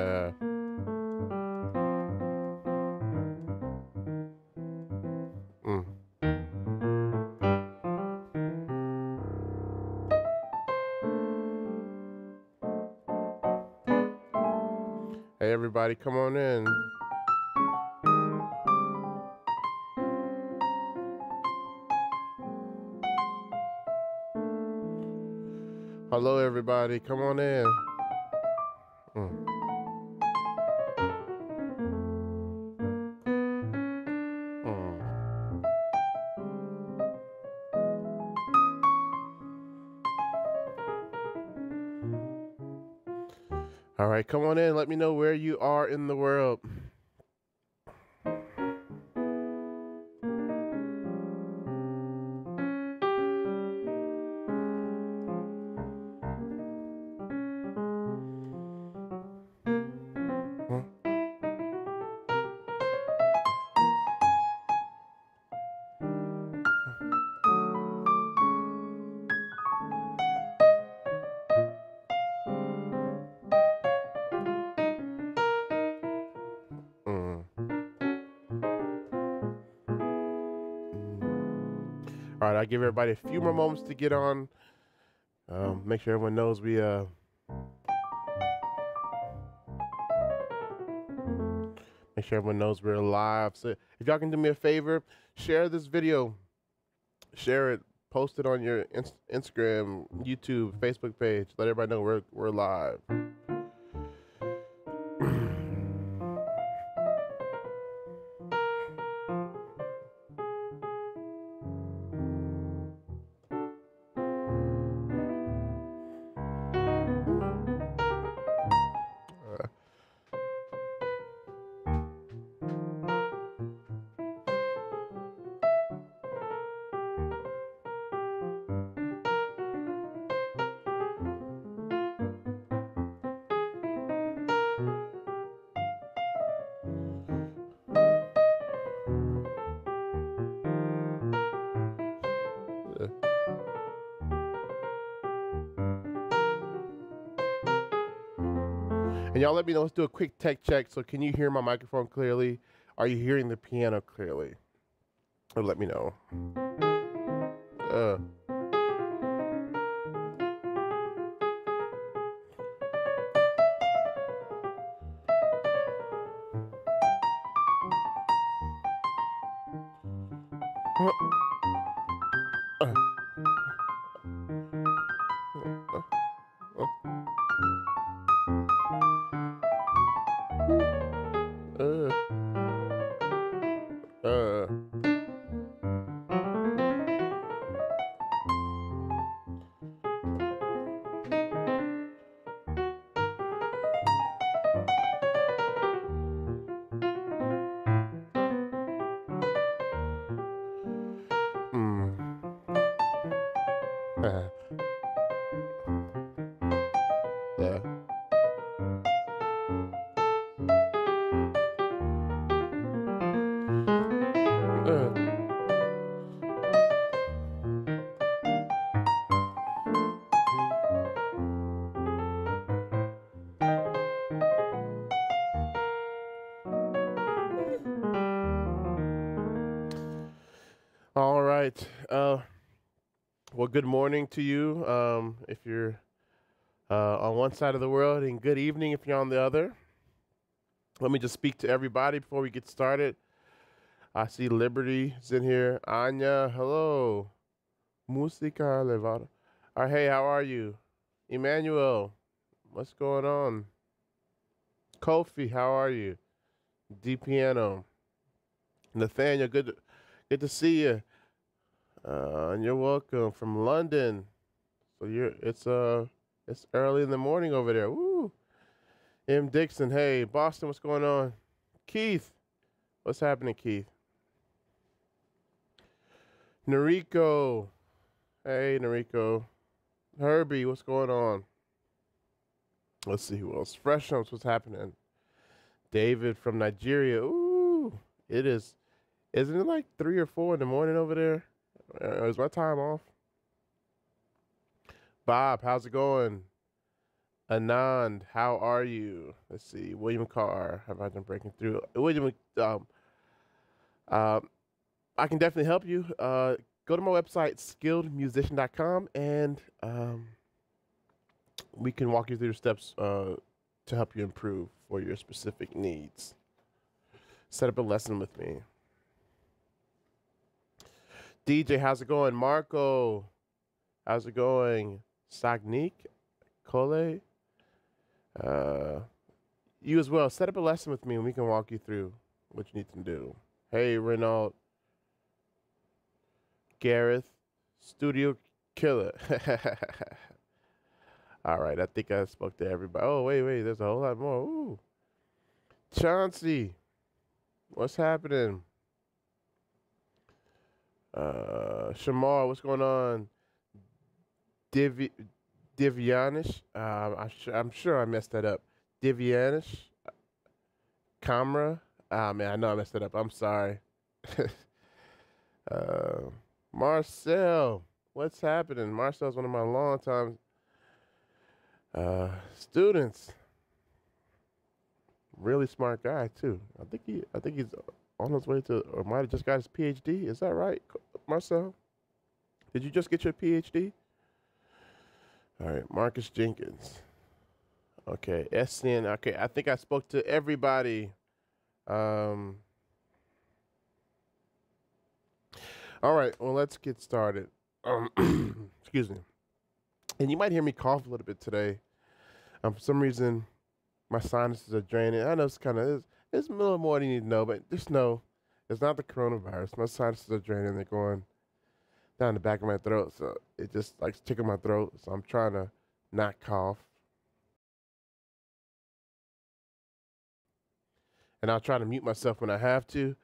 Hey everybody, come on in. Hello everybody, come on in. All right, come on in. Let me know where you are in the world. All right, I'll give everybody a few more moments to get on. Make sure everyone knows we make sure everyone knows we're live. So if y'all can do me a favor, share this video, share it, post it on your Instagram, YouTube, Facebook page. Let everybody know we're live. And y'all let me know, let's do a quick tech check. So can you hear my microphone clearly? Are you hearing the piano clearly? Or let me know. All right. Well, good morning to you if you're on one side of the world, and good evening if you're on the other. Let me just speak to everybody before we get started. I see Liberty's in here. Anya, hello. Musica Levada. All right, hey, how are you? Emmanuel, what's going on? Kofi, how are you? D Piano. Nathaniel, good to see you. And you're welcome from London. So it's early in the morning over there. Woo. M. Dixon, hey, Boston, what's going on? Keith, what's happening, Keith? Noriko, hey, Noriko. Herbie, what's going on? Let's see who else. Freshums, what's happening? David from Nigeria. Ooh, it is. Isn't it like 3 or 4 in the morning over there? Is my time off? Bob, how's it going? Anand, how are you? Let's see. William Carr, have I been breaking through? William, I can definitely help you. Go to my website, skilledmusician.com, and we can walk you through the steps to help you improve for your specific needs. Set up a lesson with me. DJ, how's it going? Marco, how's it going? Sagnik, Cole, you as well. Set up a lesson with me and we can walk you through what you need to do. Hey, Renault, Gareth, Studio Killer. All right, I think I spoke to everybody. Oh, wait, there's a whole lot more. Ooh. Chauncey, what's happening? Shamar, what's going on? Divyanish, I'm sure I messed that up. Divyanish, Kamra, man, I know I messed it up. I'm sorry. Marcel, what's happening? Marcel's one of my longtime students. Really smart guy too. I think he's on his way to, or might have just got his PhD. Is that right, Marcel? Did you just get your PhD? All right, Marcus Jenkins. Okay, SN. Okay, I think I spoke to everybody. All right, well, let's get started. Excuse me. And you might hear me cough a little bit today. For some reason, my sinuses are draining. I know it's kind of, it's a little more than you need to know, but just know it's not the coronavirus. My sinuses are draining. They're going down the back of my throat, so it just likes tickling my throat, so I'm trying to not cough. And I'll try to mute myself when I have to,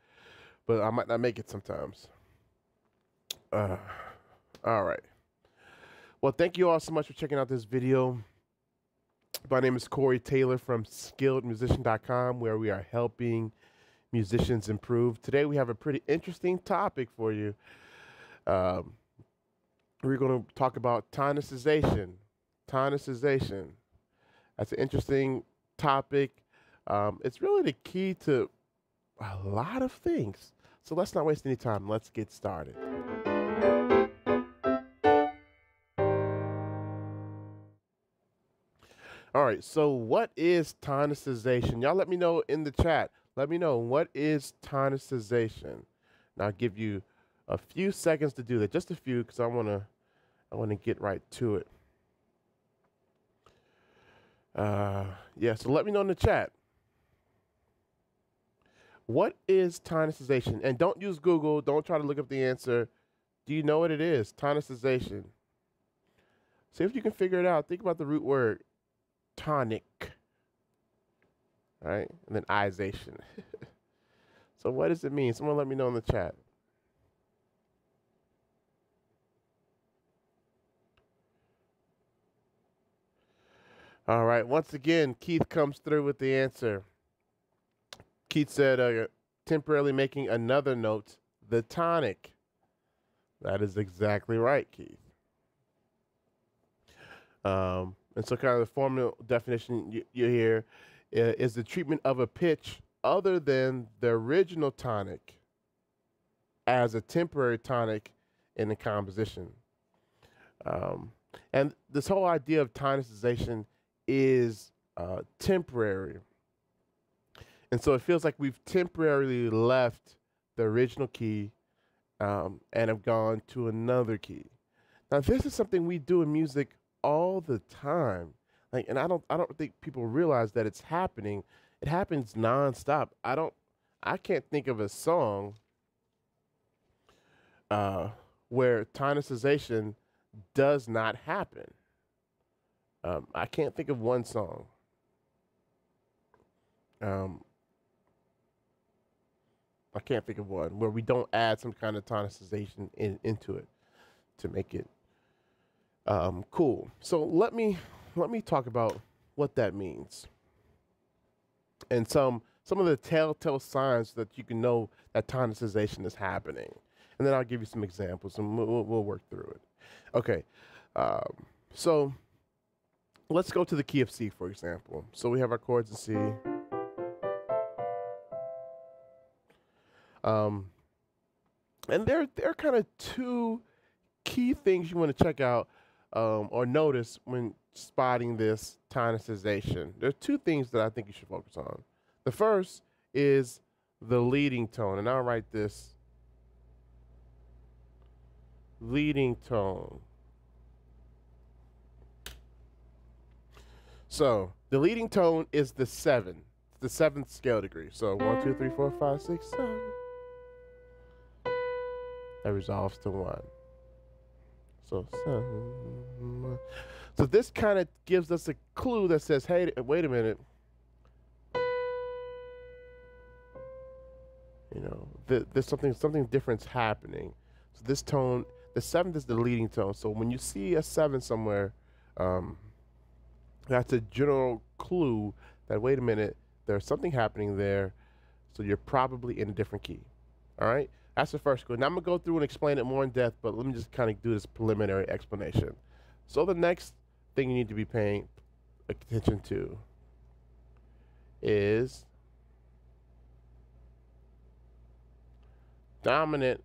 but I might not make it sometimes. All right. Well, thank you all so much for checking out this video. My name is Corey Taylor from skilledmusician.com, where we are helping musicians improve. Today we have a pretty interesting topic for you. We're going to talk about tonicization. Tonicization. That's an interesting topic. It's really the key to a lot of things. So let's not waste any time. Let's get started. All right. So what is tonicization? Y'all let me know in the chat. Let me know, what is tonicization? And I'll give you a few seconds to do that, just a few, because I wanna get right to it. Yeah, so let me know in the chat. What is tonicization? And don't use Google. Don't try to look up the answer. Do you know what it is? Tonicization. See if you can figure it out. Think about the root word, tonic. All right, and then ization. So what does it mean? Someone let me know in the chat. All right, once again, Keith comes through with the answer. Keith said, temporarily making another note, the tonic. That is exactly right, Keith. And so kind of the formal definition you hear is the treatment of a pitch other than the original tonic as a temporary tonic in the composition. And this whole idea of tonicization is temporary, and so it feels like we've temporarily left the original key and have gone to another key. Now, this is something we do in music all the time, like, and I don't think people realize that it's happening. It happens nonstop. I can't think of a song where tonicization does not happen. I can't think of one song. I can't think of one where we don't add some kind of tonicization into it to make it cool. So let me talk about what that means and some of the telltale signs that you can know that tonicization is happening, and then I'll give you some examples and we'll work through it. Okay, so let's go to the key of C, for example. So we have our chords in C. And there are kind of two key things you want to check out or notice when spotting this tonicization. There are two things that I think you should focus on. The first is the leading tone, and I'll write this leading tone. So the leading tone is the seven, the seventh scale degree. So 1, 2, 3, 4, 5, 6, 7. That resolves to 1. So 7. So this kind of gives us a clue that says, hey, wait a minute. You know, there's something different's happening. So this tone, the seventh is the leading tone. So when you see a 7 somewhere, that's a general clue that, wait a minute, there's something happening there. So you're probably in a different key. All right? That's the first clue. Now I'm going to go through and explain it more in depth, but let me just kind of do this preliminary explanation. So the next thing you need to be paying attention to is dominant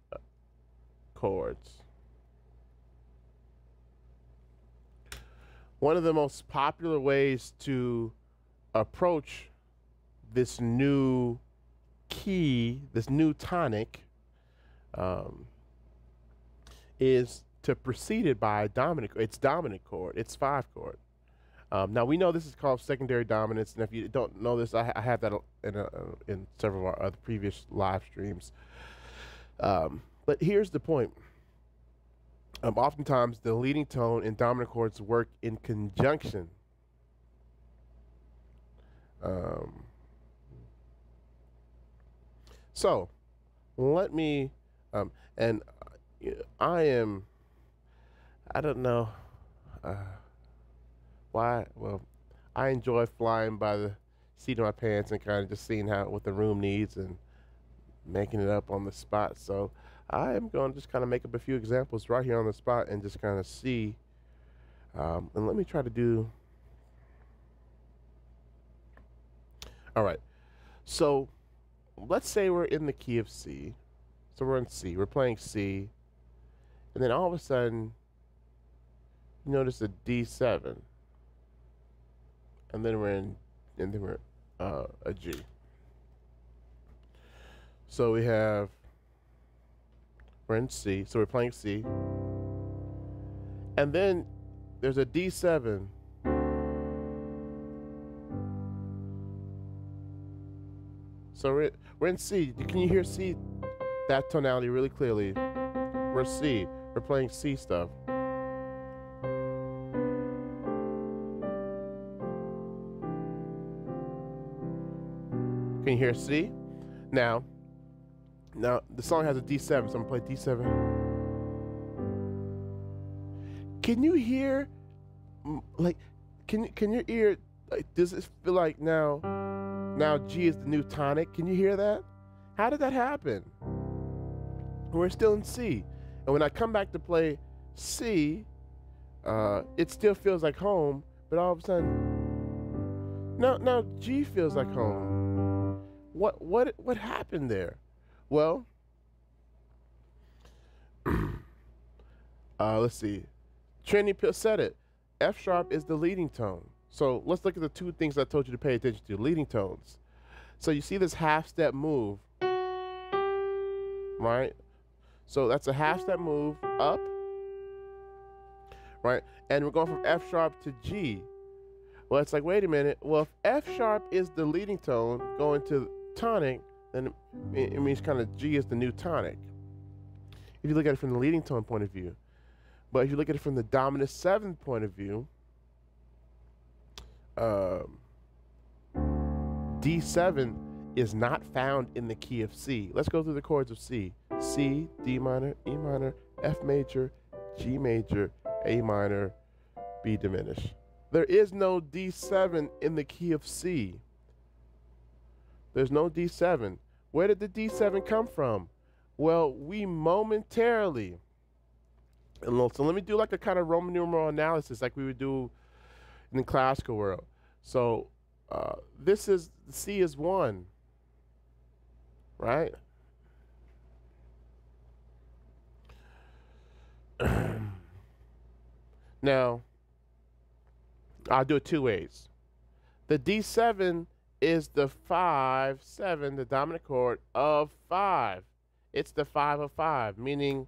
chords. One of the most popular ways to approach this new key, this new tonic, is to precede it by dominant. It's dominant chord. It's 5 chord. Now we know this is called secondary dominance, and if you don't know this, I have that in several of our other previous live streams. But here's the point. Oftentimes, the leading tone and dominant chords work in conjunction. So, let me, and I am, I don't know why, well, I enjoy flying by the seat of my pants and kind of just seeing what the room needs and making it up on the spot. So I am going to just kind of make up a few examples right here on the spot and just kind of see. And let me try to do. All right. So let's say we're in the key of C. So we're in C. We're playing C. And then all of a sudden, you notice a D7. And then we're in, a G. So we have, we're in C, so we're playing C. And then there's a D7. So we're in C. Can you hear C, that tonality really clearly? We're C, we're playing C stuff. Can you hear C? Now, the song has a D7, so I'm going to play D7. Can you hear, like, can your ear, like, does it feel like now G is the new tonic? Can you hear that? How did that happen? We're still in C. And when I come back to play C, it still feels like home, but all of a sudden, now G feels like home. What happened there? Well, let's see. Trini said it. F sharp is the leading tone. So let's look at the two things I told you to pay attention to, leading tones. So you see this half step move, right? So that's a half step move up, right? And we're going from F sharp to G. Well, it's like, wait a minute. Well, if F sharp is the leading tone going to tonic, then it means kind of G is the new tonic, if you look at it from the leading tone point of view. But if you look at it from the dominant 7th point of view, D7 is not found in the key of C. Let's go through the chords of C. C, D minor, E minor, F major, G major, A minor, B diminished. There is no D7 in the key of C. There's no D7. Where did the D7 come from? Well, we momentarily, and so let me do like a kind of Roman numeral analysis like we would do in the classical world. So this is, C is one, right? Now, I'll do it two ways. The D7 is the 5/7, the dominant chord of 5. It's the 5 of 5, meaning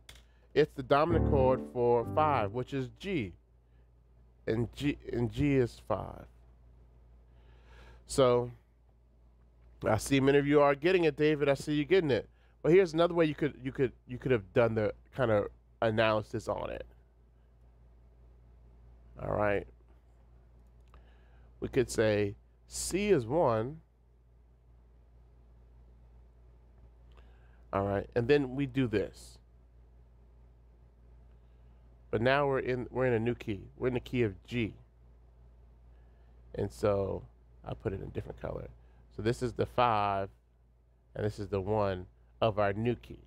it's the dominant chord for 5, which is G, and G is 5. So I see many of you are getting it, David. I see you getting it. Well, here's another way you could have done the kind of analysis on it. All right. We could say C is 1. All right, and then we do this. But now we're in a new key. We're in the key of G. And so I put it in a different color. So this is the 5, and this is the 1 of our new key.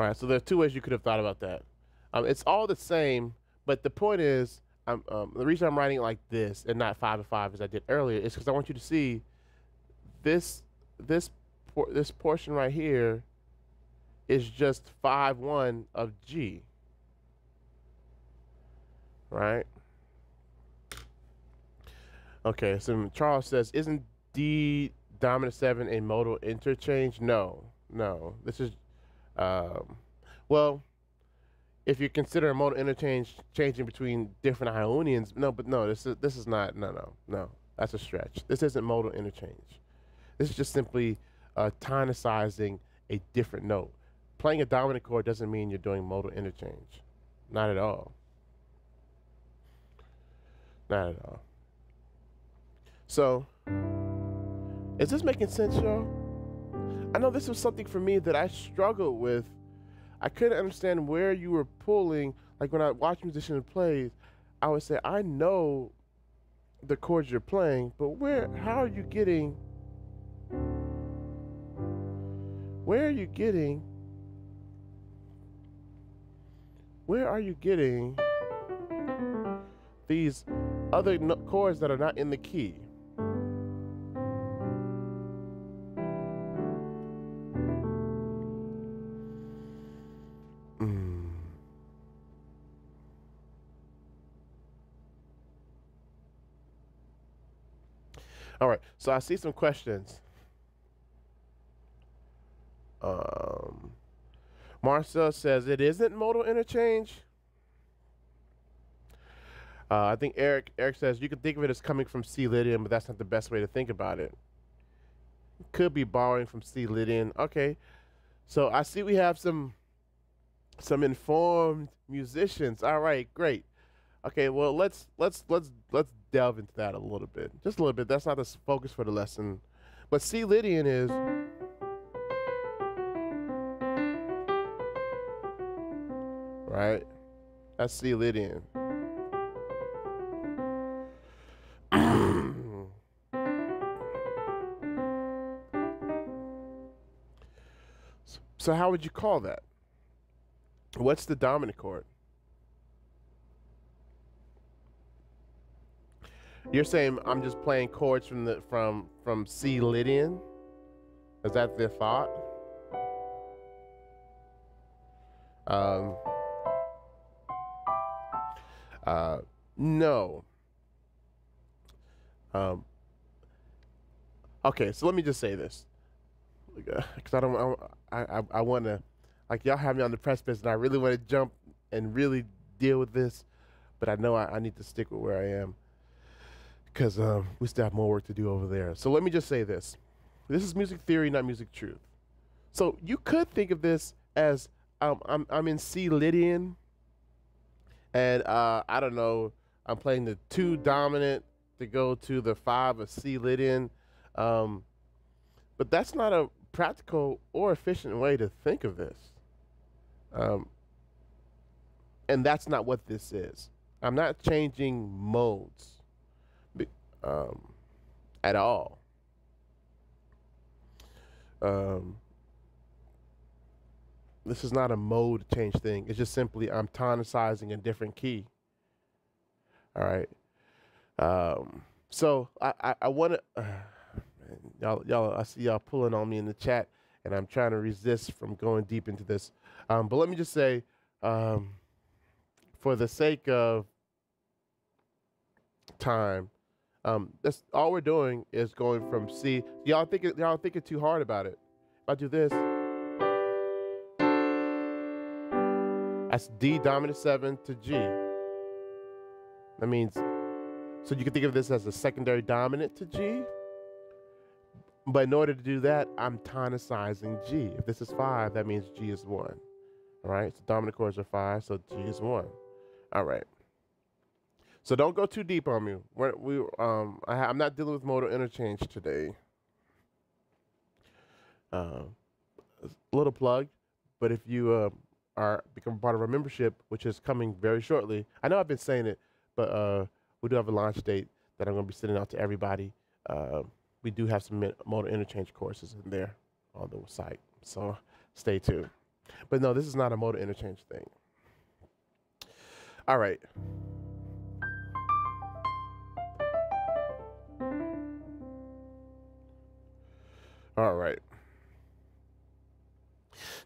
All right, so there are two ways you could have thought about that. It's all the same, but the point is, the reason I'm writing it like this and not 5 of 5 as I did earlier is because I want you to see this portion right here is just 5/1 of G, right? Okay, so Charles says, isn't D dominant 7 a modal interchange? No, no. This is, well, if you consider a modal interchange changing between different Ionians, no, but no, this is not, no, that's a stretch. This isn't modal interchange. This is just simply tonicizing a different note. Playing a dominant chord doesn't mean you're doing modal interchange. Not at all. Not at all. So, is this making sense, y'all? I know this was something for me that I struggled with. I couldn't understand where you were pulling. Like when I watch musicians play, I would say, I know the chords you're playing, but how are you getting, where are you getting these other chords that are not in the key? All right, so I see some questions. Marcel says it isn't modal interchange. I think Eric says you can think of it as coming from C Lydian, but that's not the best way to think about it. Could be borrowing from C Lydian. Okay, so I see we have some informed musicians. All right, great. Okay, well let's delve into that a little bit, just a little bit. That's not the focus for the lesson, but C Lydian is. Right? That's C Lydian. So how would you call that? What's the dominant chord? You're saying I'm just playing chords from C Lydian? Is that the thought? No. Okay, so let me just say this, because I want to, like, y'all have me on the precipice, and I really want to jump and really deal with this, but I know I need to stick with where I am, because we still have more work to do over there. So let me just say this: this is music theory, not music truth. So you could think of this as I'm in C Lydian. And I don't know, I'm playing the 2 dominant to go to the 5 of C Lydian. But that's not a practical or efficient way to think of this. And that's not what this is. I'm not changing modes at all. This is not a mode change thing. It's just simply I'm tonicizing a different key. All right. So I want to y'all. I see y'all pulling on me in the chat, and I'm trying to resist from going deep into this. But let me just say, for the sake of time, that's all we're doing is going from C. Y'all thinking too hard about it. If I do this, that's D dominant 7 to G. That means, so you can think of this as a secondary dominant to G. But in order to do that, I'm tonicizing G. If this is 5, that means G is 1. All right, so dominant chords are 5, so G is 1. All right. So don't go too deep on me. I'm not dealing with modal interchange today. A little plug, but if you become part of our membership, which is coming very shortly, I know I've been saying it, but we do have a launch date that I'm going to be sending out to everybody. We do have some modal interchange courses in there on the site, so stay tuned. But no, this is not a modal interchange thing. All right. All right.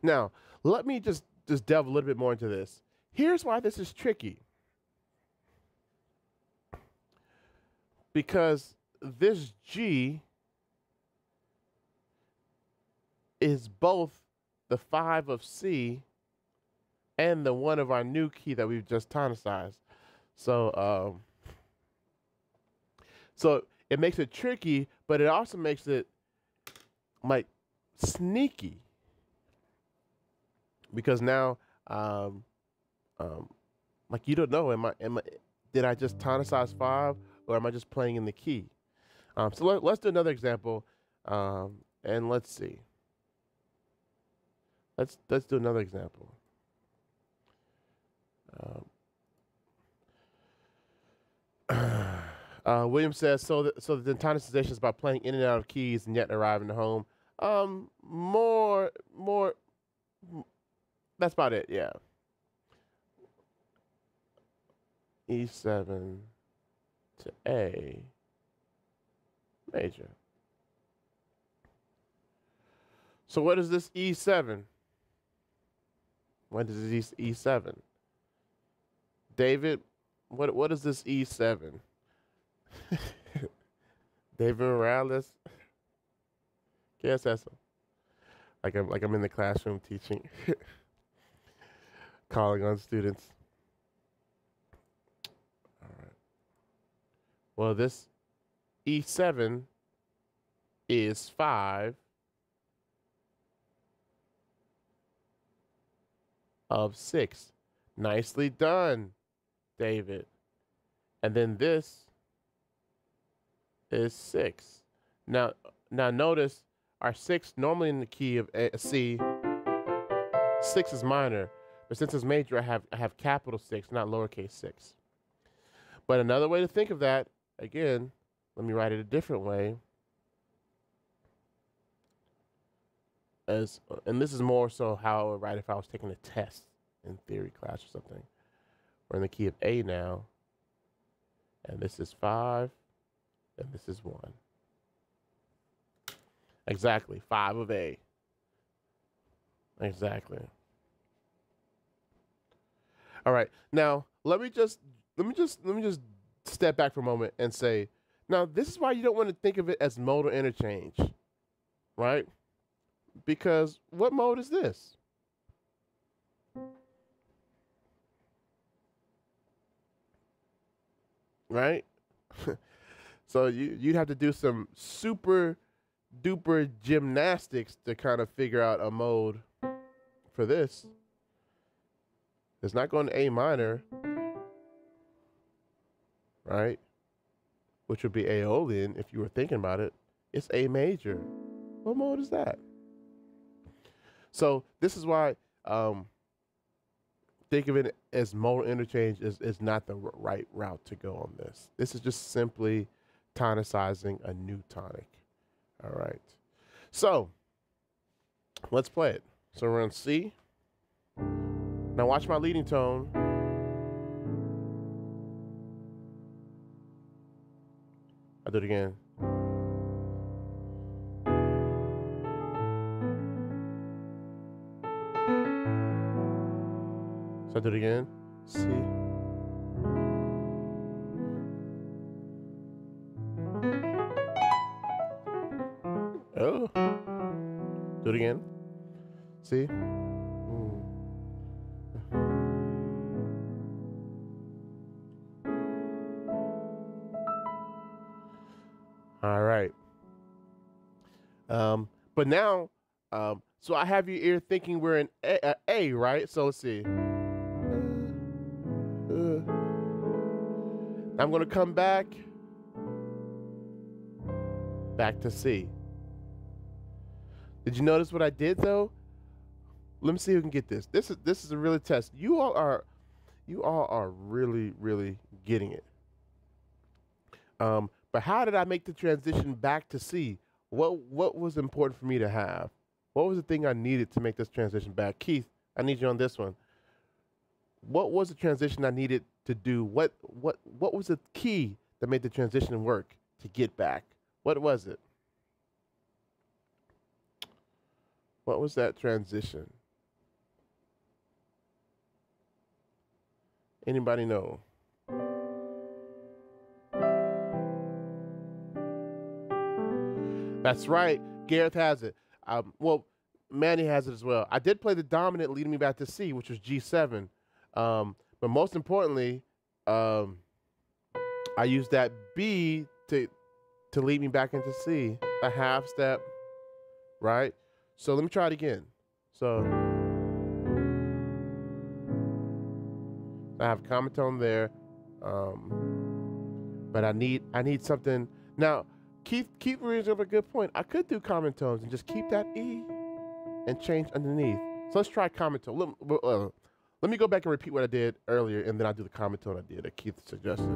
Now, let me just delve a little bit more into this. Here's why this is tricky. Because this G is both the 5 of C and the 1 of our new key that we've just tonicized. So, so it makes it tricky, but it also makes it like sneaky, because now like you don't know, did I just tonicize 5, or am I just playing in the key? So let's do another example, and let's see. Let's do another example. William says, so the tonicization is about playing in and out of keys and yet arriving home. That's about it, yeah. E7 to A major. So what is this E7? What is this E7? David, what is this E7? David Morales. Yes, that's like I'm in the classroom teaching, calling on students. All right. Well, this E7 is 5 of 6. Nicely done, David. And then this is 6. Now notice our 6 normally in the key of C. 6 is minor, but since it's major, I have capital 6, not lowercase 6. But another way to think of that, again, let me write it a different way. And this is more so how I would write if I was taking a test in theory class or something. We're in the key of A now, and this is 5. And this is 1. Exactly. 5 of A. Exactly. All right. Now let me just step back for a moment and say, now this is why you don't want to think of it as modal interchange. Right? Because what mode is this? Right? So you'd have to do some super duper gymnastics to kind of figure out a mode for this. It's not going to A minor, right? Which would be Aeolian if you were thinking about it. It's A major. What mode is that? So this is why think of it as modal interchange is not the right route to go on this. This is just simply tonicizing a new tonic. All right, so let's play it. So we're on C, Now watch my leading tone. I'll do it again. So I'll do it again. C. Oh. Do it again. C. All right. But now, so I have your ear thinking we're in A, right? So let's see. I'm going to come back to C. Did you notice what I did though? Let me see if we can get this. This is a really test. You all are really, really getting it. But how did I make the transition back to C? What was important for me to have? What was the thing I needed to make this transition back? Keith, I need you on this one. What was the transition I needed to do? What was the key that made the transition work to get back? What was it? What was that transition? Anybody know? That's right. Gareth has it. Well, Manny has it as well. I did play the dominant leading me back to C, which was G7. But most importantly, I used that B to lead me back into C, a half step, right? So let me try it again. So I have a common tone there, but I need something. Now, Keith brings up a good point. I could do common tones and just keep that E and change underneath. So let's try common tone. Let me go back and repeat what I did earlier, and then I'll do the common tone I did that Keith suggested.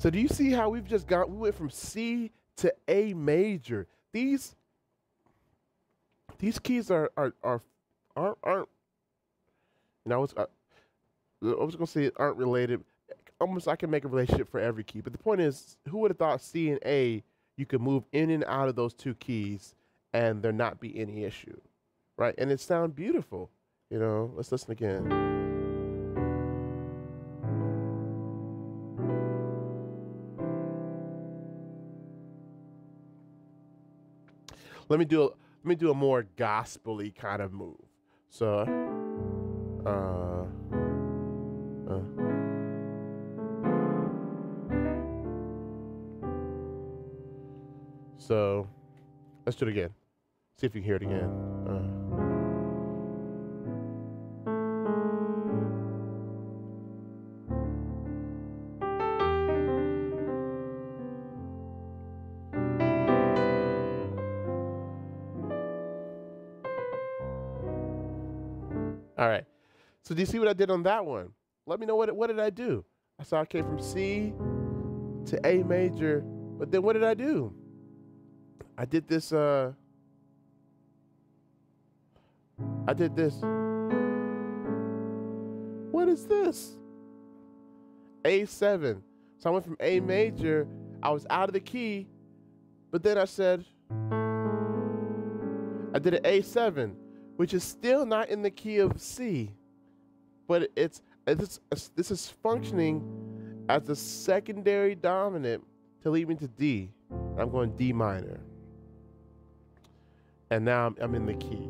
So do you see how we've just got, we went from C to A major. These keys aren't, and I was gonna say aren't related. Almost I can make a relationship for every key, but the point is, who would have thought C and A, you can move in and out of those two keys and there not be any issue, right? And it sounds beautiful, you know? Let's listen again. Let me do a more gospel-y kind of move. So, So let's do it again. See if you can hear it again. All right. So do you see what I did on that one? Let me know what did I do? I saw I came from C to A major, but then what did I do? I did this. What is this? A7. So I went from A major, I was out of the key, but then I did an A7, which is still not in the key of C, but this is functioning as the secondary dominant to lead me to D. I'm going D minor. And now I'm in the key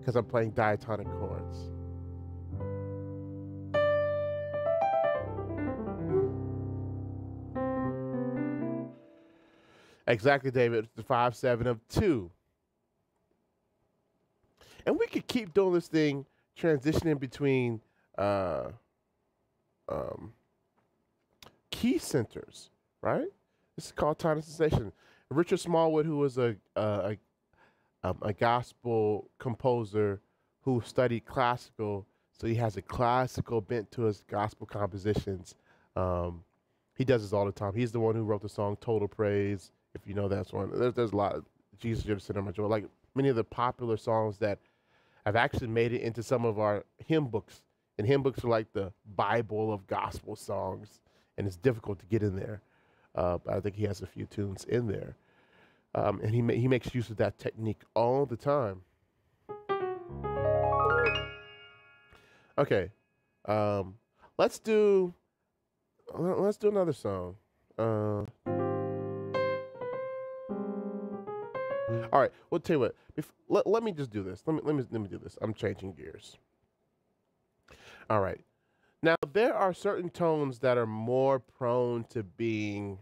because I'm playing diatonic chords. Exactly, David, the 5/7 of 2. And we could keep doing this thing, transitioning between key centers, right? This is called Tonicization. Richard Smallwood, who was a gospel composer who studied classical, so he has a classical bent to his gospel compositions. He does this all the time. He's the one who wrote the song Total Praise. if you know that song. There's a lot. Jesus, You're the Center of My Joy. Like many of the popular songs that have actually made it into some of our hymn books. And hymn books are like the Bible of gospel songs, and it's difficult to get in there. But I think he has a few tunes in there. And he makes use of that technique all the time. Okay, let's do another song. All right, we'll tell you what. Let me just do this. Let me do this. I'm changing gears. All right. Now, there are certain tones that are more prone to being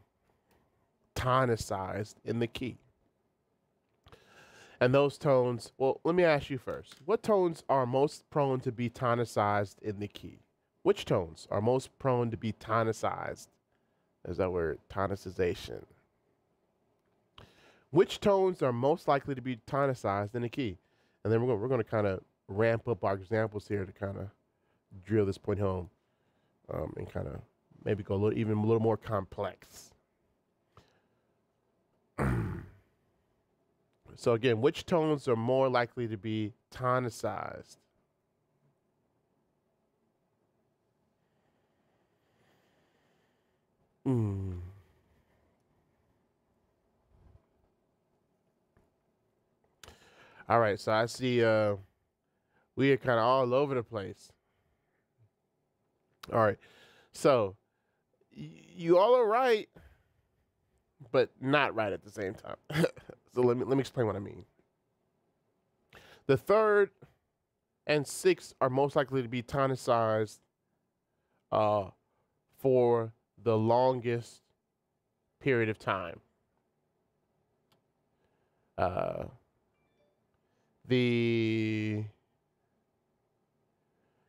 tonicized in the key. And those tones, well, let me ask you first. What tones are most prone to be tonicized in the key? Which tones are most prone to be tonicized? There's that word, tonicization. Which tones are most likely to be tonicized in the key? And then we're going to kind of ramp up our examples here to kind of drill this point home, and kind of maybe go a little more complex. So again, which tones are more likely to be tonicized? All right, so I see we are kind of all over the place. All right, so you all are right, but not right at the same time. So let me explain what I mean. The third and sixth are most likely to be tonicized for the longest period of time.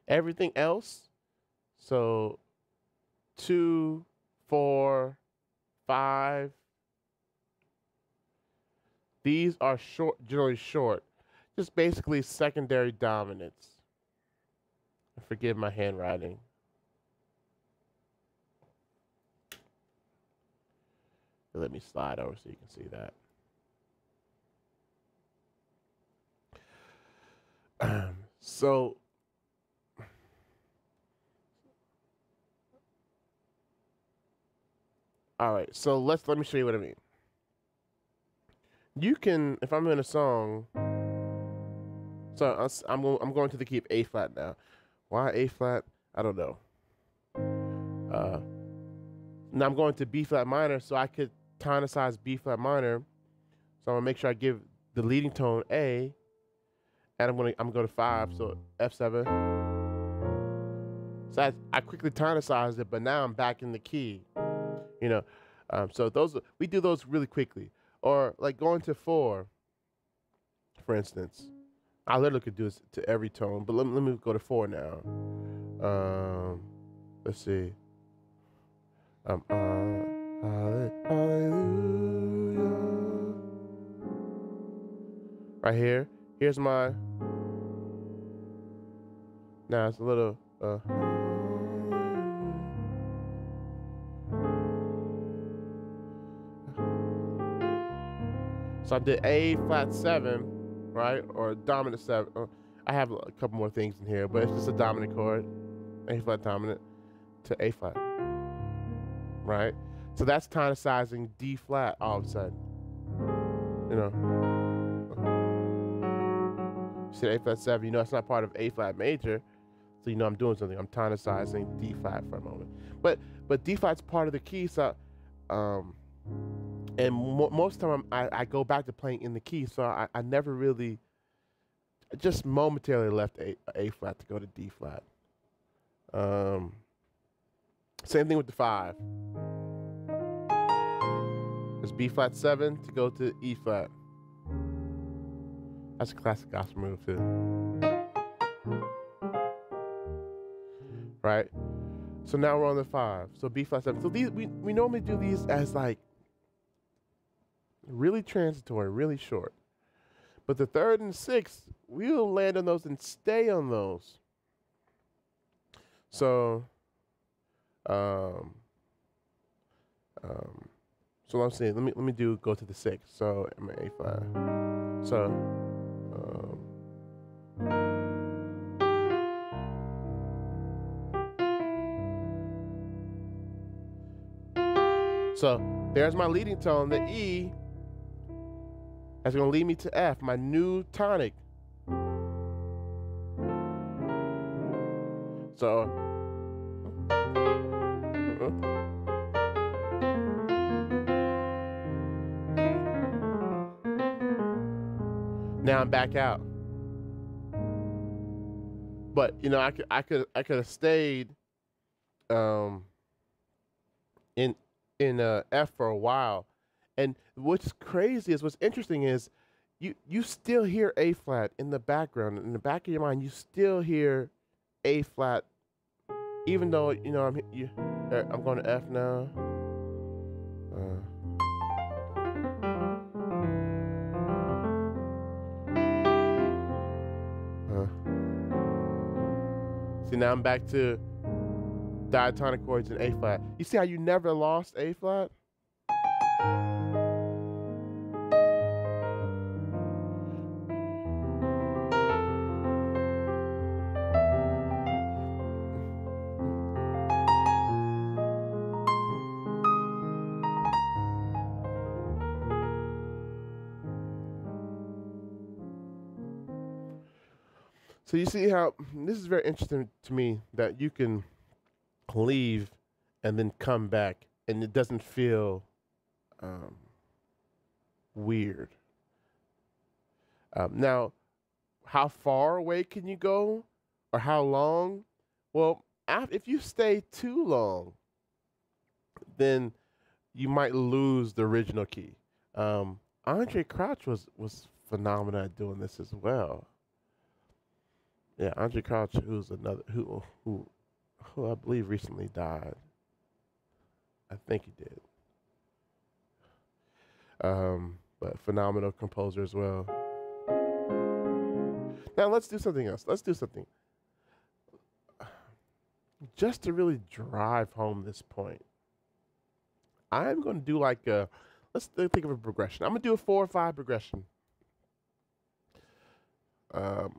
Everything else, so 2, 4, 5. These are short, generally short, just basically secondary dominance. Forgive my handwriting. Let me slide over so you can see that. So all right, so let me show you what I mean. You can, if I'm in a song, so I'm going to the key of A flat now. Why A flat? I don't know. Now I'm going to B flat minor, so I could tonicize B flat minor. So I'm gonna make sure I give the leading tone A, and I'm gonna go to 5, so F7. So I quickly tonicized it, but now I'm back in the key. You know, so those we do those really quickly. Or like going to 4, for instance. I literally could do this to every tone, but let me go to 4 now. Let's see. Right here. Here's my. Now it's a little. So I did A flat 7, right? Or dominant 7. I have a couple more things in here, but it's just a dominant chord. A flat dominant to A flat, right? So that's tonicizing D flat all of a sudden, you know. You see A flat 7, you know it's not part of A flat major, so you know I'm doing something. I'm tonicizing D flat for a moment. But D flat's part of the key, so, and most of the time I go back to playing in the key, so I never really, just momentarily left A flat to go to D flat. Same thing with the 5. It's B flat 7 to go to E flat. That's a classic gospel move too. Right? So now we're on the 5. So B flat 7. So these we normally do these as like really transitory, really short. But the 3rd and 6th, we'll land on those and stay on those. So So let's see. Let me do go to the sixth. So I'm at A5. So so there's my leading tone, the E. That's gonna lead me to F, my new tonic. So now I'm back out. But you know, I could have stayed in F for a while. And what's crazy is, what's interesting is, you still hear A flat in the background. In the back of your mind, you still hear A flat, even though you know I'm going to F now. See, now I'm back to diatonic chords in A flat. You see how you never lost A flat? So you see how this is very interesting to me, that you can leave and then come back and it doesn't feel weird. Now, how far away can you go or how long? Well, if you stay too long, then you might lose the original key. Andraé Crouch was phenomenal at doing this as well. Yeah, Andraé Crouch, who's another who I believe recently died. I think he did. But phenomenal composer as well. Now let's do something else. Let's do something. Just to really drive home this point, I'm going to do like a, let's think of a progression. I'm going to do a 4-5 progression. 4-5-1.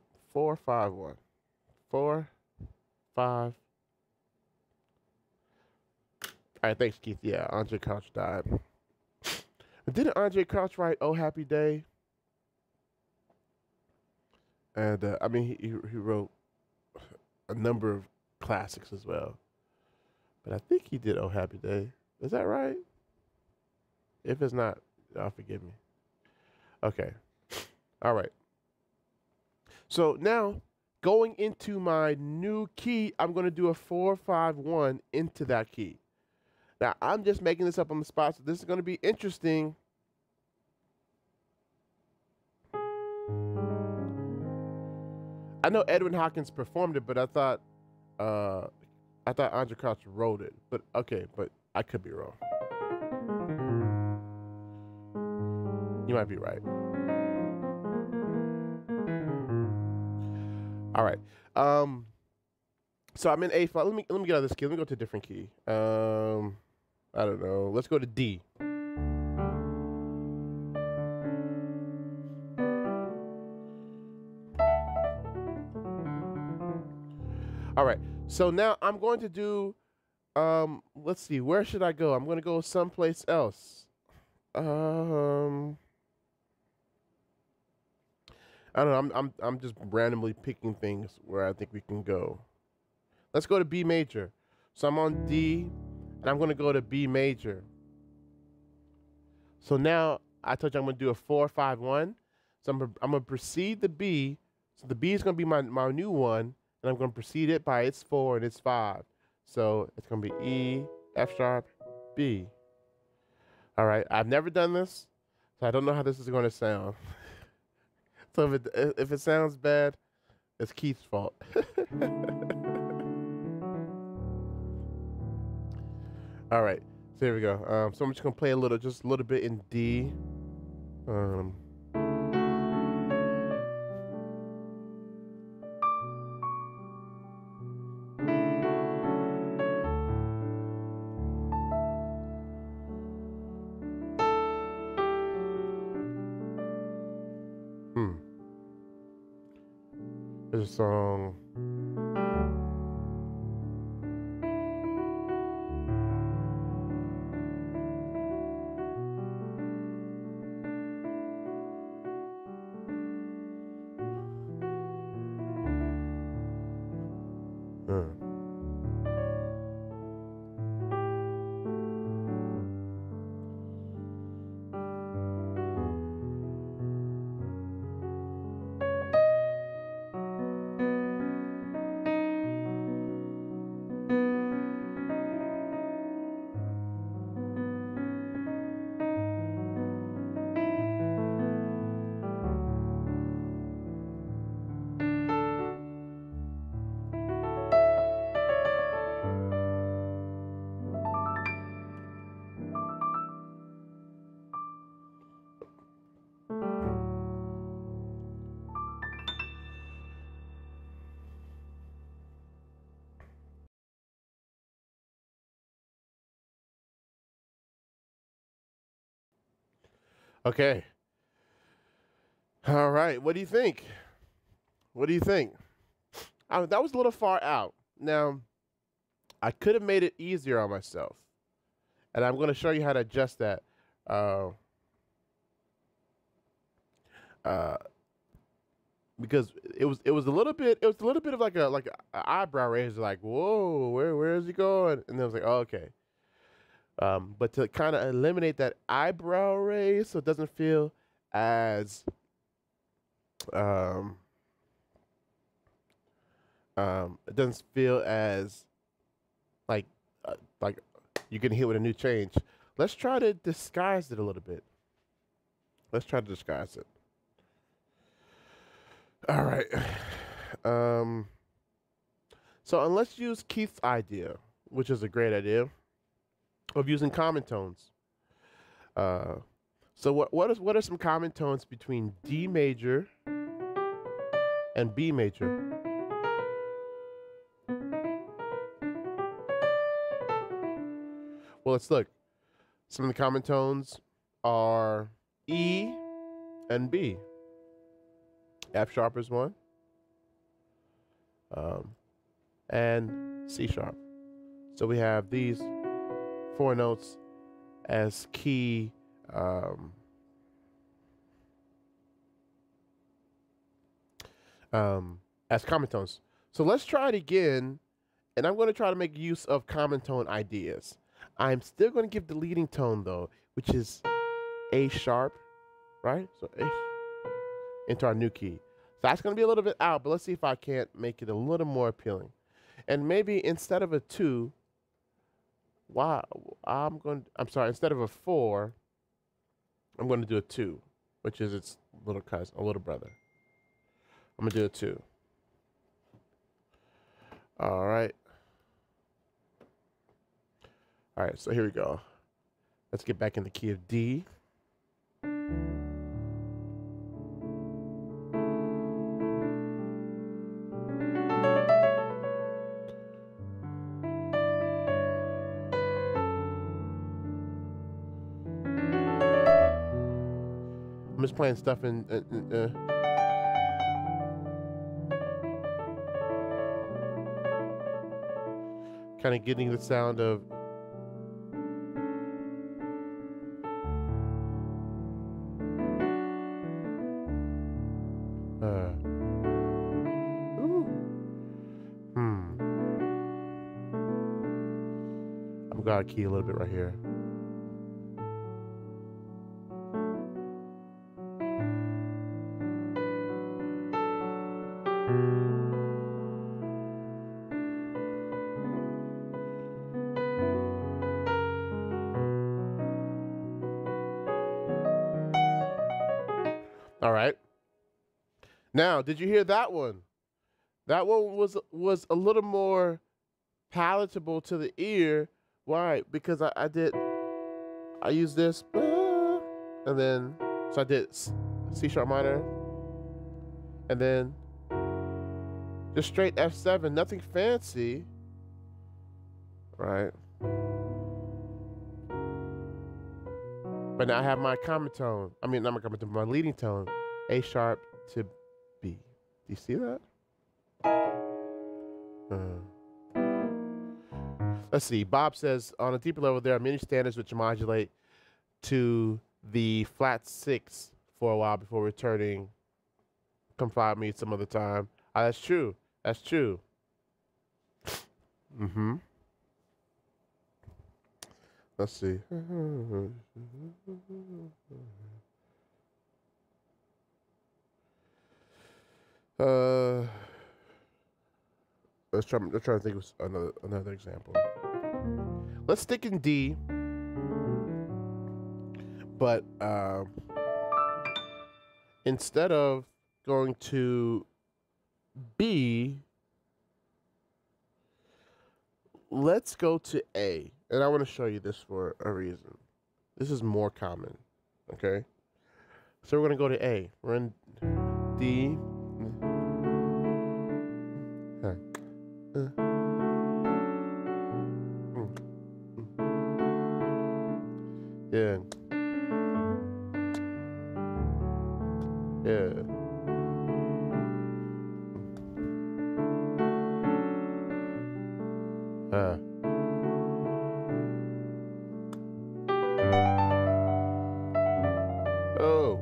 4-5. All right, thanks, Keith. Yeah, Andraé Crouch died. But didn't Andraé Crouch write "Oh Happy Day"? And I mean, he wrote a number of classics as well. But I think he did "Oh Happy Day." Is that right? If it's not, y'all forgive me. Okay. All right. So now, going into my new key, I'm going to do a 4-5-1 into that key. Now, I'm just making this up on the spot, so this is going to be interesting. I know Edwin Hawkins performed it, but I thought Andraé Crouch wrote it. But okay, but I could be wrong. You might be right. All right, so I'm in A flat. Let me get out of this key. Let me go to a different key. I don't know. Let's go to D. All right. So now I'm going to do. Let's see. Where should I go? I'm going to go someplace else. I don't know, I'm just randomly picking things where I think we can go. Let's go to B major. So I'm on D, and I'm gonna go to B major. So now, I told you I'm gonna do a 4-5-1. So I'm gonna precede the B. So the B is gonna be my new one, and I'm gonna precede it by its 4 and its 5. So it's gonna be E, F sharp, B. All right, I've never done this, so I don't know how this is gonna sound. So if it sounds bad, it's Keith's fault. All right, so here we go. So I'm just gonna play just a little bit in D. There's a song. Okay. All right. What do you think? What do you think? That was a little far out. Now, I could have made it easier on myself. And I'm going to show you how to adjust that. Because it was a little bit, it was a little bit of like an eyebrow raise, like, whoa, where is he going? And then I was like, oh, okay. But to kind of eliminate that eyebrow raise so it doesn't feel as it doesn't feel as like you can hit with a new change. Let's try to disguise it a little bit. Let's try to disguise it. All right. So let's use Keith's idea, which is a great idea, of using common tones. So what are some common tones between D major and B major? Well, let's look. Some of the common tones are E and B. F sharp is one, and C sharp. So we have these four notes as key as common tones. So let's try it again, and I'm going to try to make use of common tone ideas. I'm still going to give the leading tone though, which is A sharp, right? So A into our new key. So that's going to be a little bit out, but let's see if I can't make it a little more appealing. And maybe instead of a 2, instead of a 4, I'm going to do a 2, which is its little cousin, a little brother. I'm going to do a 2. All right. All right, so here we go. Let's get back in the key of D. Playing stuff in kind of getting the sound of I'm going to key a little bit right here. Now, did you hear that one? That one was a little more palatable to the ear. Why? Because I used this, and then, so I did C sharp minor, and then just straight F7, nothing fancy, right? But now I have my common tone. I mean, not my common tone, my leading tone, A sharp to B. Do you see that? Let's see. Bob says, on a deeper level, there are many standards which modulate to the flat six for a while before returning. Come find me some other time. Ah, that's true. That's true. Mm-hmm. Let's see. Let's try to think of another example. Let's stick in D, but instead of going to B, let's go to A. And I want to show you this for a reason. This is more common, okay? So we're going to go to A. We're in D. Yeah. Yeah. Oh.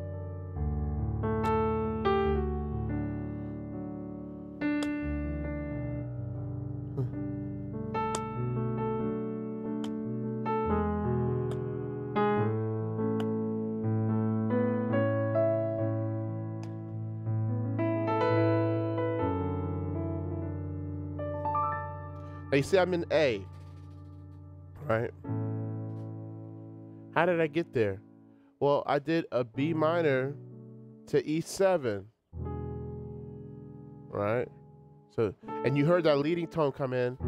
Now you see I'm in A, right? How did I get there? Well, I did a B minor to E7, right? So, and you heard that leading tone come in,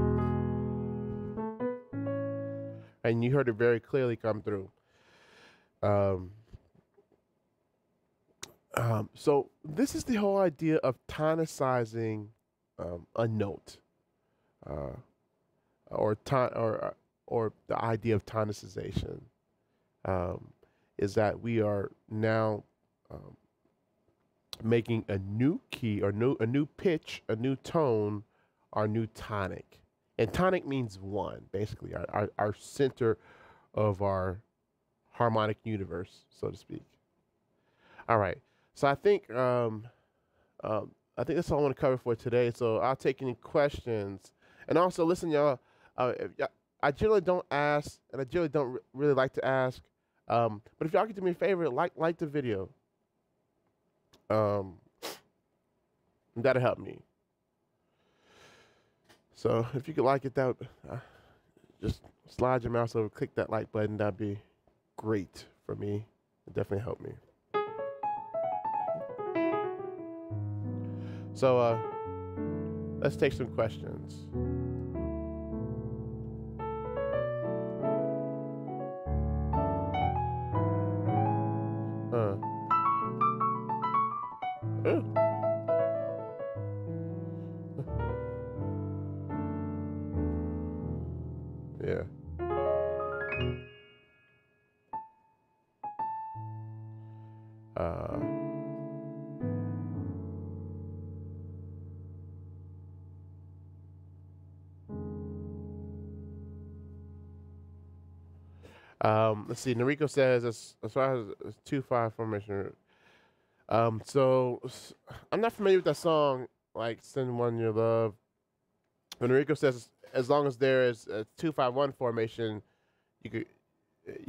and you heard it very clearly come through. So this is the whole idea of tonicizing a note. Or the idea of tonicization is that we are now making a new key or a new pitch, a new tone, our new tonic. And tonic means one, basically, our center of our harmonic universe, so to speak. All right, so I think that's all I want to cover for today. So I'll take any questions. And also, listen, y'all, I generally don't ask, and I generally don't really like to ask, but if y'all could do me a favor, like the video. That'll help me. So if you could like it, that would, just slide your mouse over, click that like button. That'd be great for me. It definitely helped me. So, let's take some questions. Yeah. Let's see. Noriko says, as far as 2-5 formation. So I'm not familiar with that song, like Send One Your Love. But Noriko says, as long as there is a 2-5-1 formation, you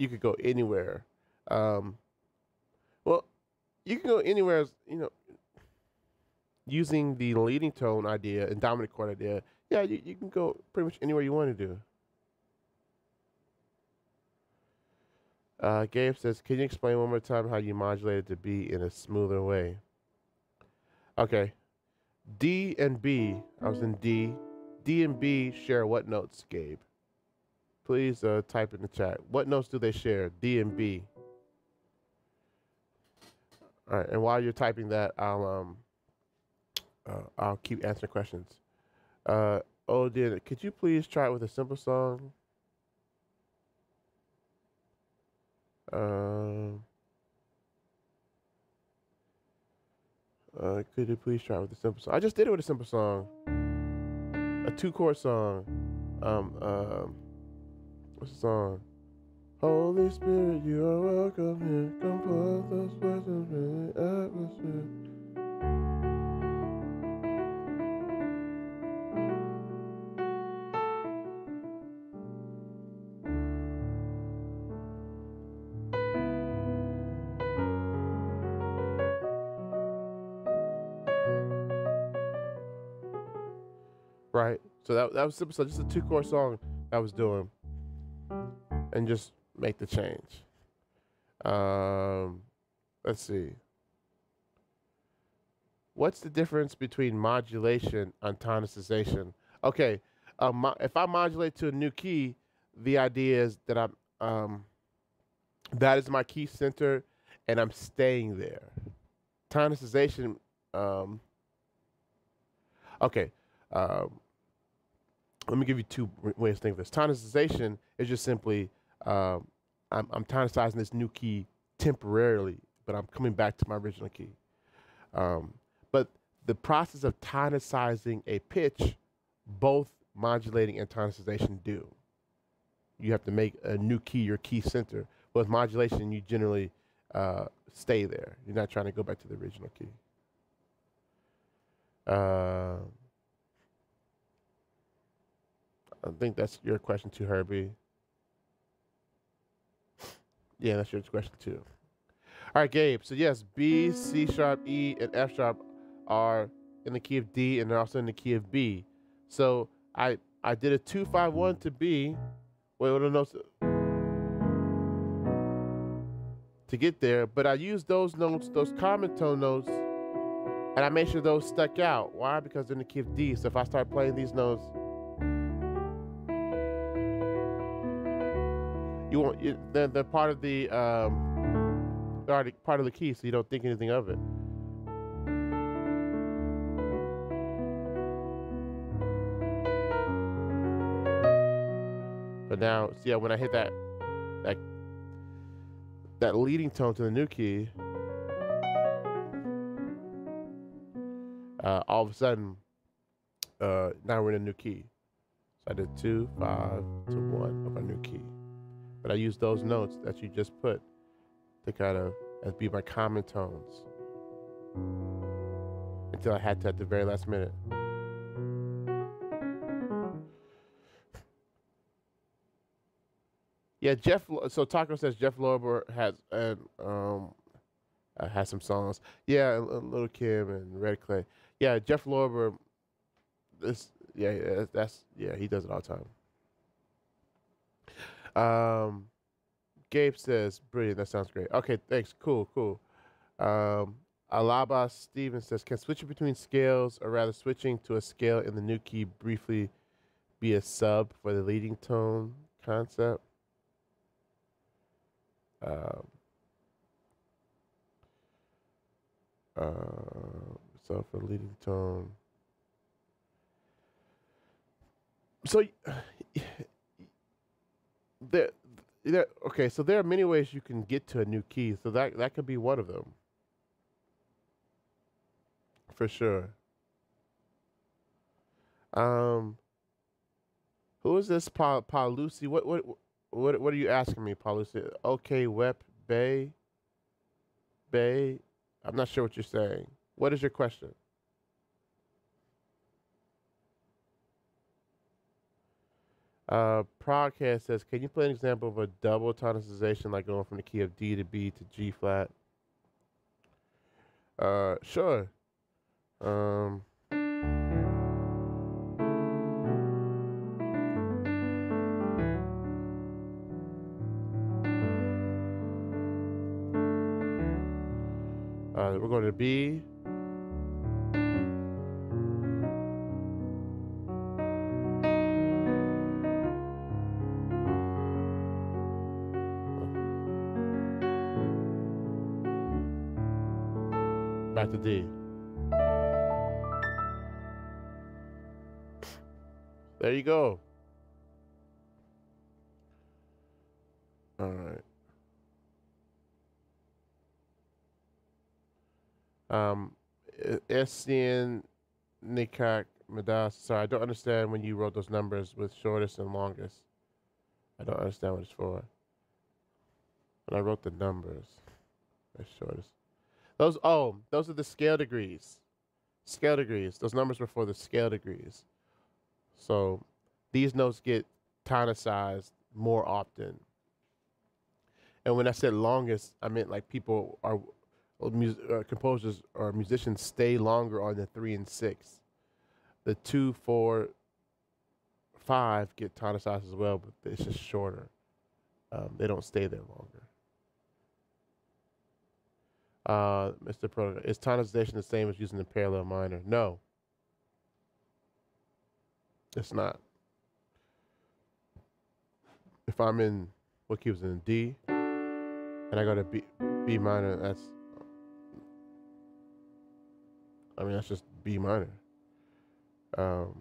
could go anywhere. Well, you can go anywhere, you know, using the leading tone idea and dominant chord idea. Yeah, you can go pretty much anywhere you want to do. Gabe says, can you explain one more time how you modulated to B in a smoother way? Okay. D and B. I was in D. D and B share what notes, Gabe? Please type in the chat. What notes do they share? D and B. All right. And while you're typing that, I'll keep answering questions. Oh, dear. Could you please try it with a simple song? Could you please try with a simple song? I just did it with a simple song, a two-chord song. What's the song? Holy Spirit, you are welcome here. Come pour those words in the atmosphere. Right, so that was simple. So just a two-chord song I was doing, and just make the change. Let's see. What's the difference between modulation and tonicization? Okay, if I modulate to a new key, the idea is that I'm that is my key center, and I'm staying there. Tonicization. Let me give you two ways to think of this. Tonicization is just simply I'm tonicizing this new key temporarily, but I'm coming back to my original key. But the process of tonicizing a pitch, both modulating and tonicization do. You have to make a new key your key center. With modulation, you generally stay there. You're not trying to go back to the original key. I think that's your question too, Herbie. Yeah, that's your question too. All right, Gabe. So yes, B, C sharp, E, and F sharp are in the key of D, and they're also in the key of B. So I did a 2-5-1 to B. Wait, what are notes? To get there, but I used those notes, those common tone notes, and I made sure those stuck out. Why? Because they're in the key of D. So if I start playing these notes, you want they're part of the part of the key, so you don't think anything of it. But now, see, when I hit that leading tone to the new key, all of a sudden, now we're in a new key. So I did 2-5-1 of a new key. But I use those notes that you just put to kind of be my common tones until I had to at the very last minute. Yeah, Jeff. So Taco says Jeff Lorber has some songs. Yeah, Little Kim and Red Clay. Yeah, Jeff Lorber. He does it all the time. Gabe says, brilliant, that sounds great. Okay, thanks, cool. Alaba Steven says, can switching between scales, or rather switching to a scale in the new key, briefly be a sub for the leading tone concept? So for leading tone. So, okay, so there are many ways you can get to a new key. So that could be one of them, for sure. Who is this, Paulusi? What are you asking me, Paulusi? Okay, Wep Bay. I'm not sure what you're saying. What is your question? Progcast says, can you play an example of a double tonicization, like going from the key of D to B to G flat? Sure. We're going to B. Back to D. There you go. All right. SCN Nikak Madas. Sorry, I don't understand when you wrote those numbers with shortest and longest. I don't understand what it's for. When I wrote the numbers, that's shortest. Those, oh, those are the scale degrees. Scale degrees. Those numbers were for the scale degrees. So these notes get tonicized more often. And when I said longest, I meant like people are, composers or musicians stay longer on the 3 and 6. The 2, 4, 5 get tonicized as well, but it's just shorter. They don't stay there longer. Mr. Protocol, is tonicization the same as using the parallel minor? No. It's not. If I'm in what key was in D, and I go to B minor, that's, I mean, that's just B minor. But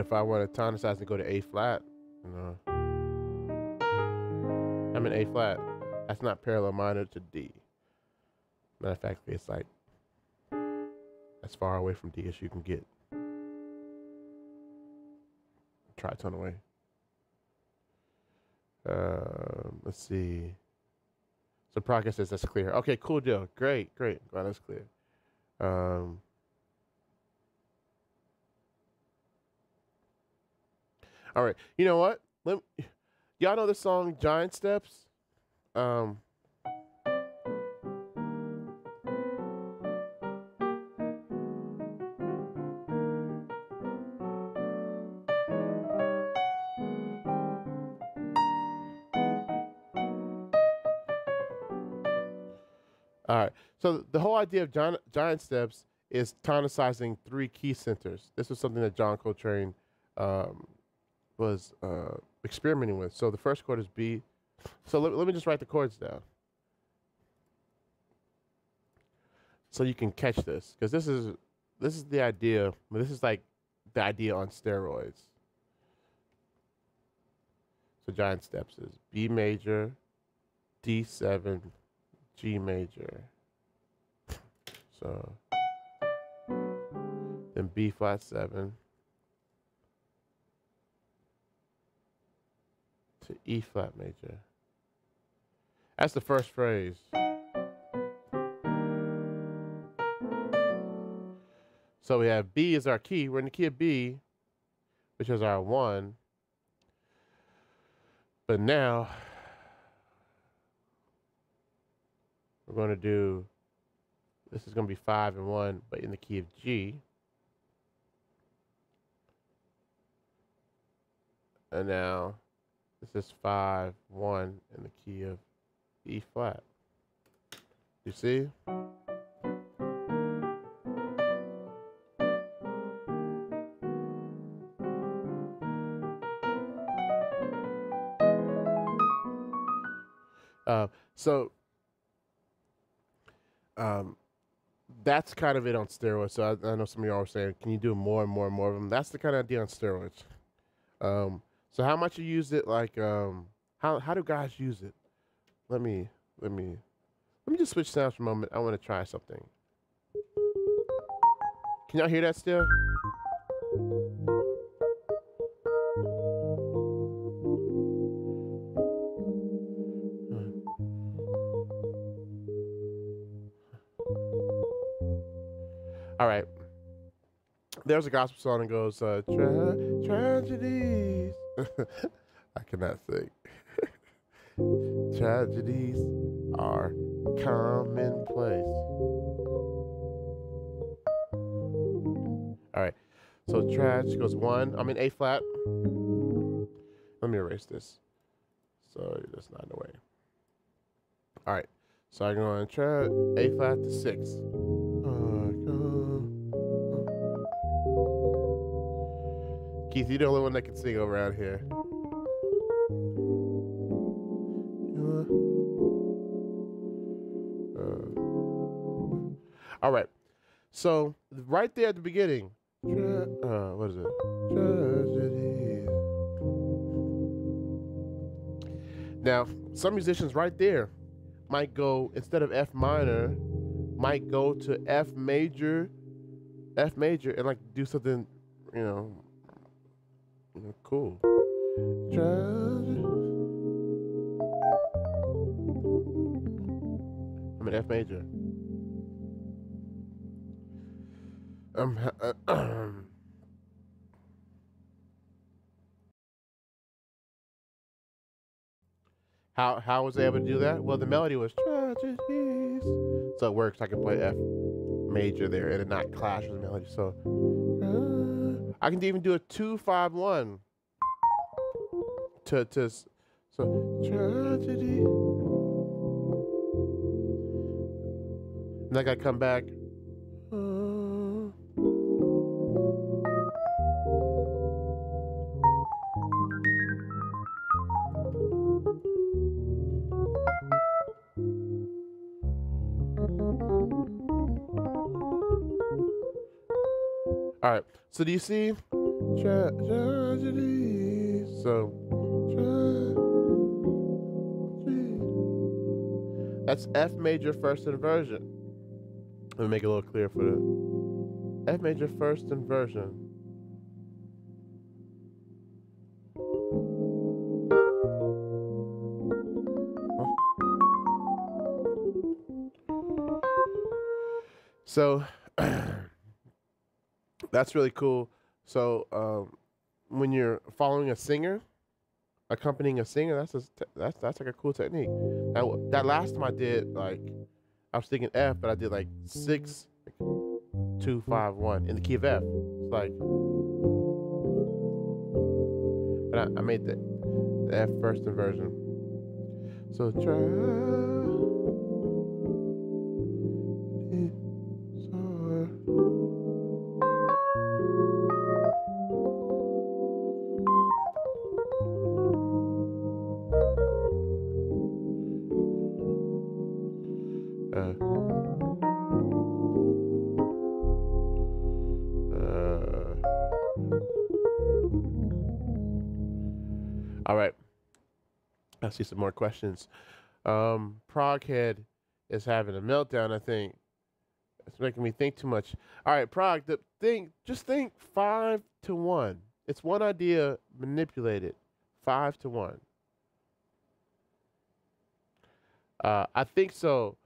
if I want to tonicize and go to A flat, you know, I'm in A flat. That's not parallel minor to D. Matter of fact, it's like as far away from D as you can get. Tritone away. Let's see. So progress says that's clear. Okay, cool deal. Great, great. Glad that's clear. All right. You know what? Y'all know the song Giant Steps? All right. So the whole idea of Giant Steps is tonicizing 3 key centers. This was something that John Coltrane was experimenting with. So the first chord is B. So let me just write the chords down so you can catch this, because this is the idea, but this is like the idea on steroids. So Giant Steps is B major, D7, G major. So then B flat 7 to E flat major. That's the first phrase. So we have B is our key. We're in the key of B, which is our 1. But now we're going to do, this is going to be 5 and 1, but in the key of G. And now this is 5, 1 in the key of E flat. You see? That's kind of it on steroids. So I know some of y'all are saying, can you do more and more and more of them? That's the kind of idea on steroids. So how much you use it, like how do guys use it? Let me just switch sounds for a moment. I want to try something. Can y'all hear that still? All right. There's a gospel song that goes tragedies. I cannot sing. Tragedies are commonplace. All right. So tragedy goes 1. I'm in A flat. Let me erase this. So that's not in the way. All right. So I'm going to try A flat to 6. Keith, you're the only one that can sing around here. All right. So right there at the beginning, what is it? Tragedy. Now, some musicians right there might go, instead of F minor, might go to F major, and like do something, you know cool. I'm in F major. How was I able to do that? Well, the melody was tragedies, so it works. I can play F major there and it not clash with the melody. So I can even do a 2-5-1 to so tragedy. And I gotta come back. All right, so do you see? Tragedy. So tragedy. That's F major first inversion. Let me make it a little clearer for the F major first inversion. So that's really cool. So when you're following a singer, accompanying a singer, that's like a cool technique. Now, that last time I did, like, I was thinking F, but I did like 6, 2, 5, 1 in the key of F. It's like, but I made the F first inversion. So try. I see some more questions. Proghead is having a meltdown, I think. It's making me think too much. All right, Prog, just think 5 to 1. It's one idea manipulated. 5 to 1. I think so,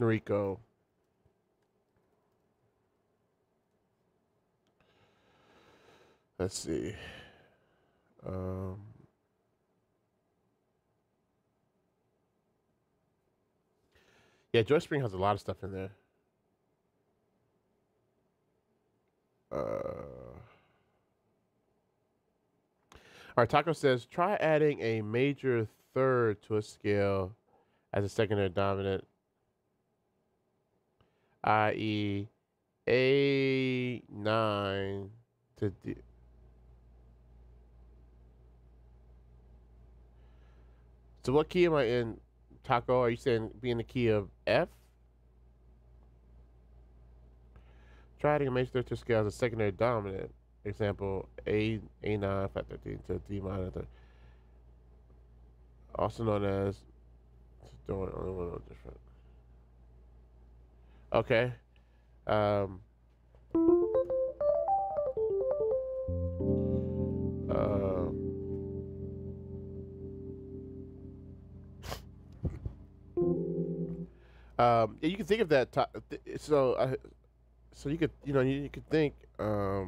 Noriko. Let's see. Yeah, Joy Spring has a lot of stuff in there. All right, Taco says, try adding a major third to a scale as a secondary dominant, i.e. A9 to D. So what key am I in? Taco, are you saying be in the key of F? Try adding a major third to scale as a secondary dominant. Example, A9, flat 13 to D minor 3. Also known as doing only one or different. Okay. You can think of that. So you could, you could think. As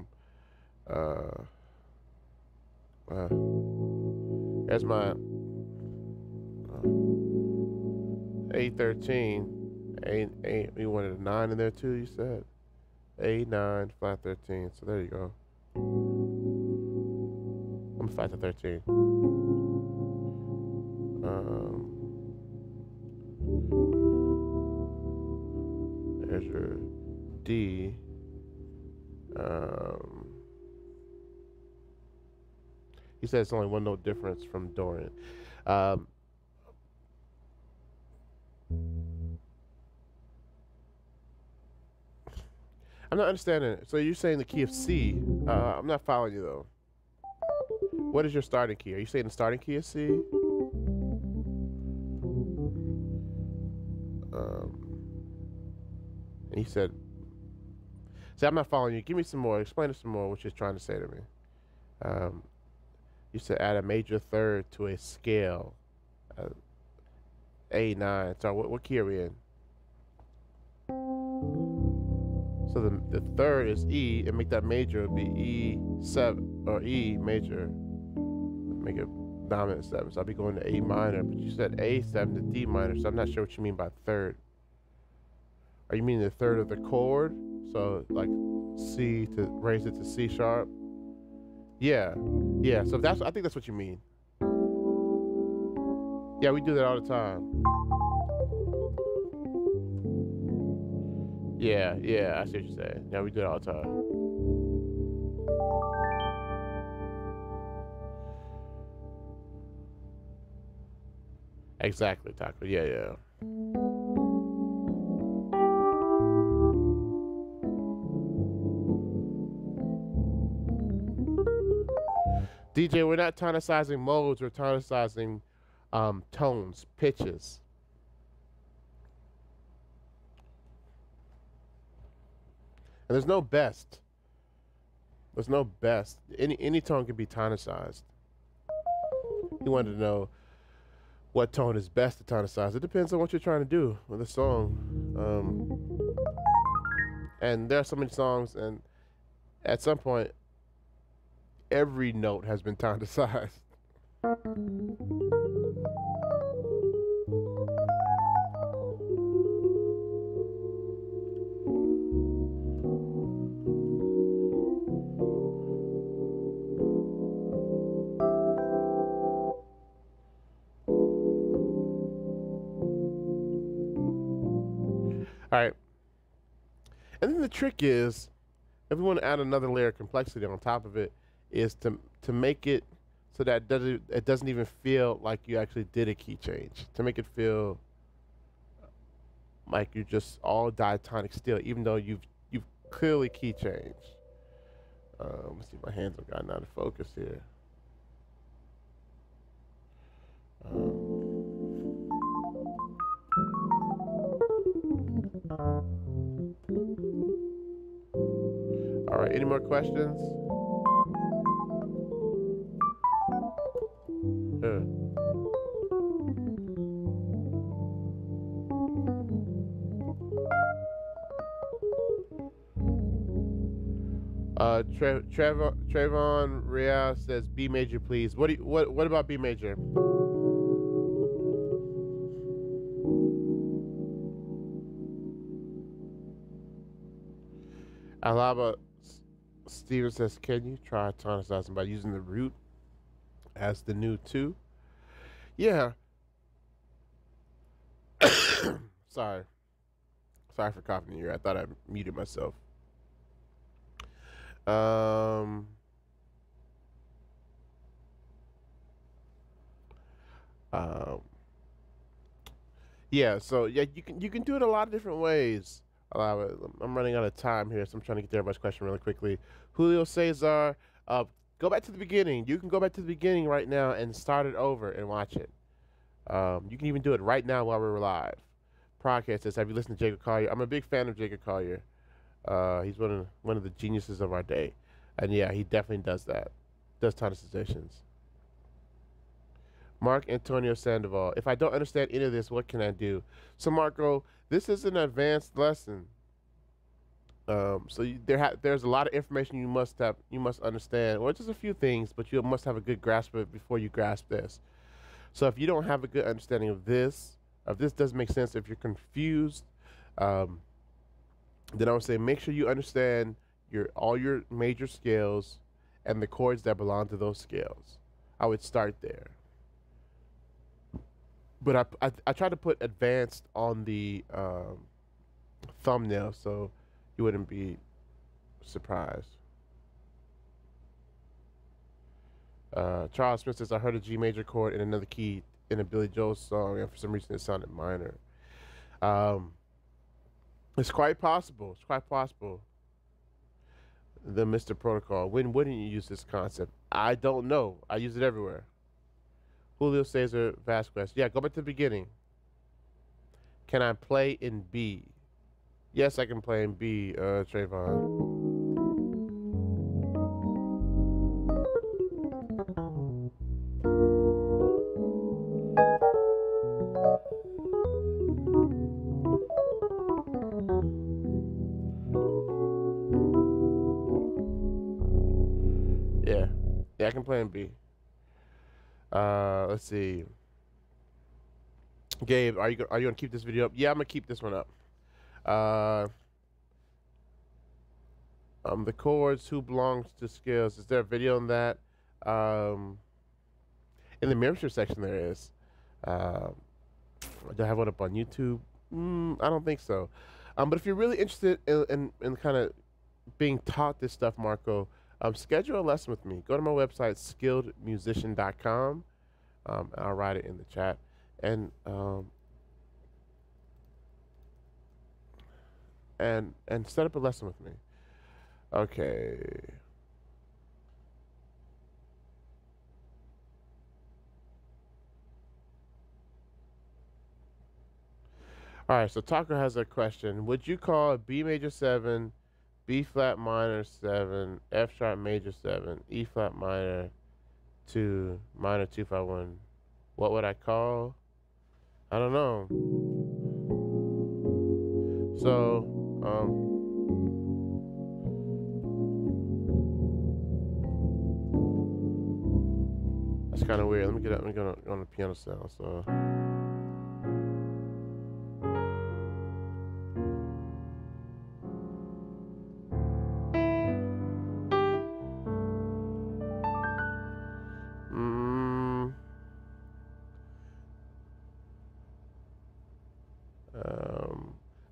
my A13, A. You wanted a 9 in there too. You said A9 flat 13. So there you go. I'm flat to 13. Measure D. He said it's only one note difference from Dorian. I'm not understanding it. So you're saying the key of C. I'm not following you though. What is your starting key? Are you saying the starting key is C? And he said, "See, I'm not following you. Give me some more. Explain some more what you're trying to say to me." You said add a major third to a scale, A9. So what key are we in? So the third is E, and make that major be E7 or E major. Make it dominant seven. So I'll be going to A minor, but you said A7 to D minor, so I'm not sure what you mean by third. Are you meaning the third of the chord? So like C to raise it to C sharp? Yeah, yeah. So that's, I think that's what you mean. Yeah, we do that all the time. Yeah, yeah, I see what you're saying. Yeah, we do it all the time. Exactly, Taco. Yeah, yeah. DJ, we're not tonicizing modes, we're tonicizing tones, pitches. And there's no best. There's no best. Any tone can be tonicized. He wanted to know what tone is best to tonicize. It depends on what you're trying to do with a song. And there are so many songs, and at some point, every note has been tonicized. All right, and then the trick is, if we want to add another layer of complexity on top of it, is to make it so that it doesn't even feel like you actually did a key change. To make it feel like you're just all diatonic still, even though you've clearly key changed. Let me see if my hands have gotten out of focus here. All right, any more questions? Trevon Real says B major, please. What about B major? Alaba Steven says, can you try tonicizing by using the root as the new two? Yeah. Sorry. Sorry for coughing here. I thought I muted myself. Yeah, so yeah, you can do it a lot of different ways. I'm running out of time here, so I'm trying to get to everybody's question really quickly. Julio Cesar, go back to the beginning. You can go back to the beginning right now and start it over and watch it. You can even do it right now while we're live. Podcast says, have you listened to Jacob Collier? I'm a big fan of Jacob Collier. He's one of the geniuses of our day. And yeah, he definitely does that. Does tonicizations. Mark Antonio Sandoval, if I don't understand any of this, what can I do? So Marco, this is an advanced lesson. So there's a lot of information you must understand, or just a few things, but you must have a good grasp of it before you grasp this. So if you don't have a good understanding of this, if this doesn't make sense, if you're confused, then I would say make sure you understand all your major scales and the chords that belong to those scales. I would start there. But I tried to put advanced on the thumbnail, so you wouldn't be surprised. Charles Smith says, I heard a G major chord in another key in a Billy Joel song, and for some reason it sounded minor. It's quite possible. It's quite possible. The Mr. Protocol. When wouldn't you use this concept? I don't know. I use it everywhere. Julio Cesar Vasquez. Yeah, go back to the beginning. Can I play in B? Yes, I can play in B, Trayvon. Yeah. Yeah, I can play in B. Let's see. Gabe, are you gonna keep this video up? Yeah, I'm gonna keep this one up. The chords, who belongs to skills? Is there a video on that? In the Mirror section there is. Do I have one up on YouTube? I don't think so. But if you're really interested in kind of being taught this stuff, Marco, schedule a lesson with me. Go to my website, skilledmusician.com. I'll write it in the chat. And set up a lesson with me. Okay. All right, so Taco has a question. Would you call B major 7, B flat minor 7, F sharp major 7, E flat minor 2, minor 251? What would I call? I don't know. So, that's kind of weird. Let me get up and go on the piano sound. So.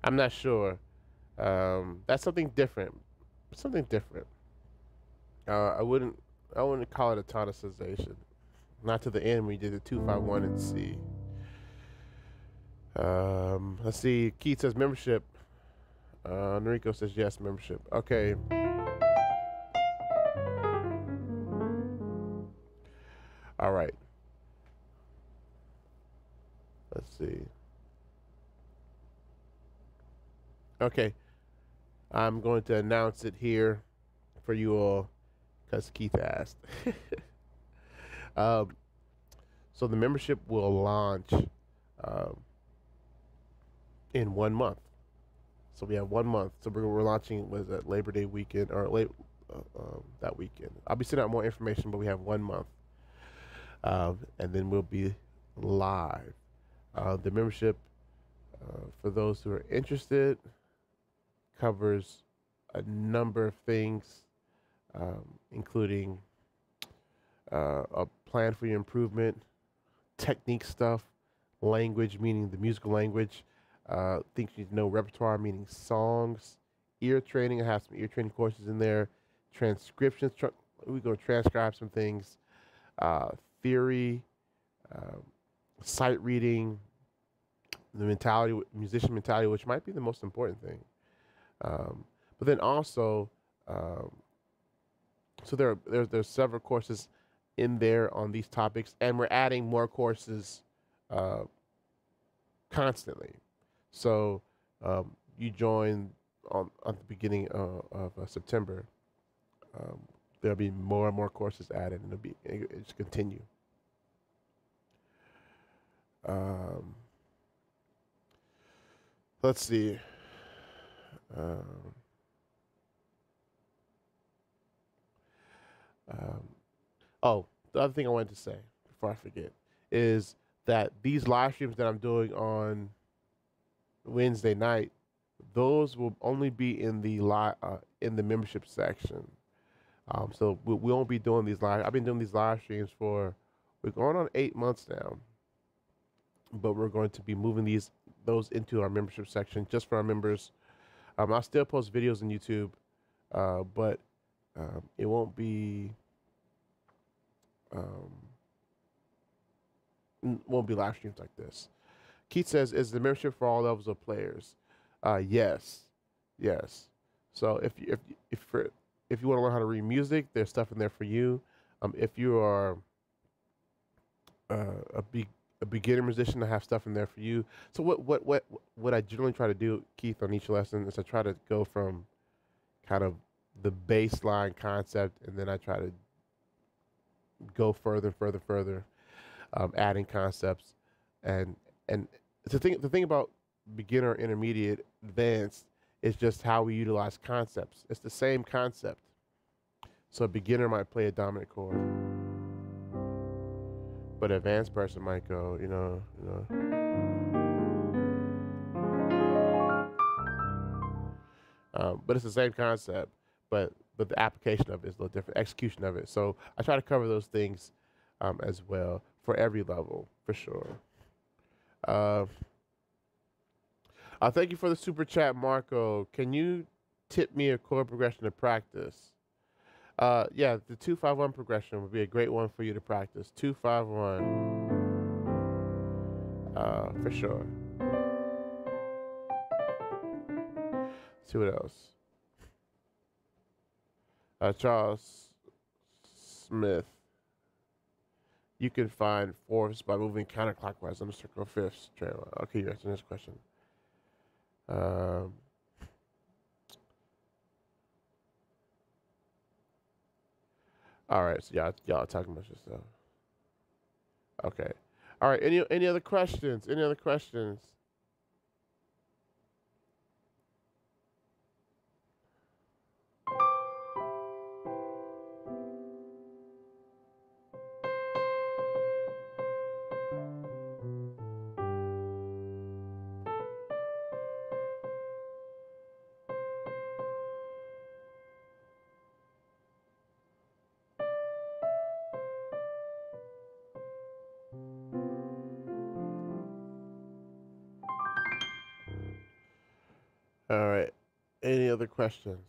I'm not sure. That's something different. Something different. I wouldn't call it a tonicization. Not to the end when you did the 251 in C. Let's see. Keith says membership. Enrico says yes, membership. Okay. All right. Let's see. Okay, I'm going to announce it here for you all because Keith asked. So the membership will launch in 1 month. So we have 1 month. So we're launching with Labor Day weekend or late that weekend. I'll be sending out more information, but we have 1 month, and then we'll be live. The membership for those who are interested. Covers a number of things, including a plan for your improvement, technique stuff, language, meaning the musical language, things you need to know, repertoire, meaning songs, ear training. I have some ear training courses in there, transcriptions. We go transcribe some things, theory, sight reading, the mentality, musician mentality, which might be the most important thing. But then also, so there's several courses in there on these topics, and we're adding more courses constantly. So you join on the beginning of September. There'll be more and more courses added, and it'll just continue. Let's see. Oh, the other thing I wanted to say before I forget is that these live streams that I'm doing on Wednesday night, those will only be in the membership section. So we won't be doing these live. I've been doing these live streams for we're going on 8 months now, but we're going to be moving those into our membership section just for our members. I'll still post videos on YouTube, but it won't be live streams like this. Keith says, "Is the membership for all levels of players?" Yes, yes. So if you want to learn how to read music, there's stuff in there for you. If you are a big a beginner musician, I have stuff in there for you. So what I generally try to do, Keith, on each lesson is I try to go from kind of the baseline concept, and then I try to go further, adding concepts. And the thing about beginner, intermediate, advanced is just how we utilize concepts. It's the same concept. So a beginner might play a dominant chord, but an advanced person might go, but it's the same concept, but the application of it is a little different, execution of it. So I try to cover those things as well for every level, for sure. I thank you for the super chat, Marco. Can you tip me a chord progression to practice? Yeah, the 2-5-1 progression would be a great one for you to practice. 2-5-1, for sure. Let's see what else. Charles Smith. You can find fourths by moving counterclockwise on the circle of fifths trail. Okay, you answered this question. All right, so y'all talking about yourself. Okay. All right. Any other questions? Any other questions? All right. Any other questions?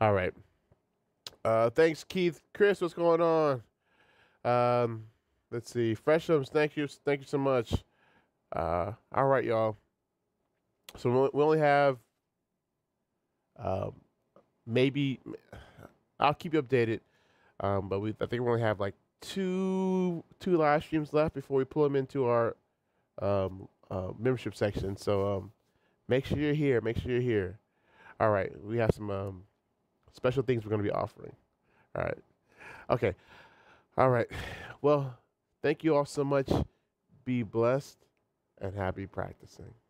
All right. Thanks, Keith. Chris, what's going on? Let's see. Freshums, thank you. Thank you so much. All right, y'all. So we only have maybe I'll keep you updated. But I think we only have like two live streams left before we pull them into our membership section. So make sure you're here. Make sure you're here. All right, we have some special things we're going to be offering. All right. Okay. All right. Well, thank you all so much. Be blessed and happy practicing.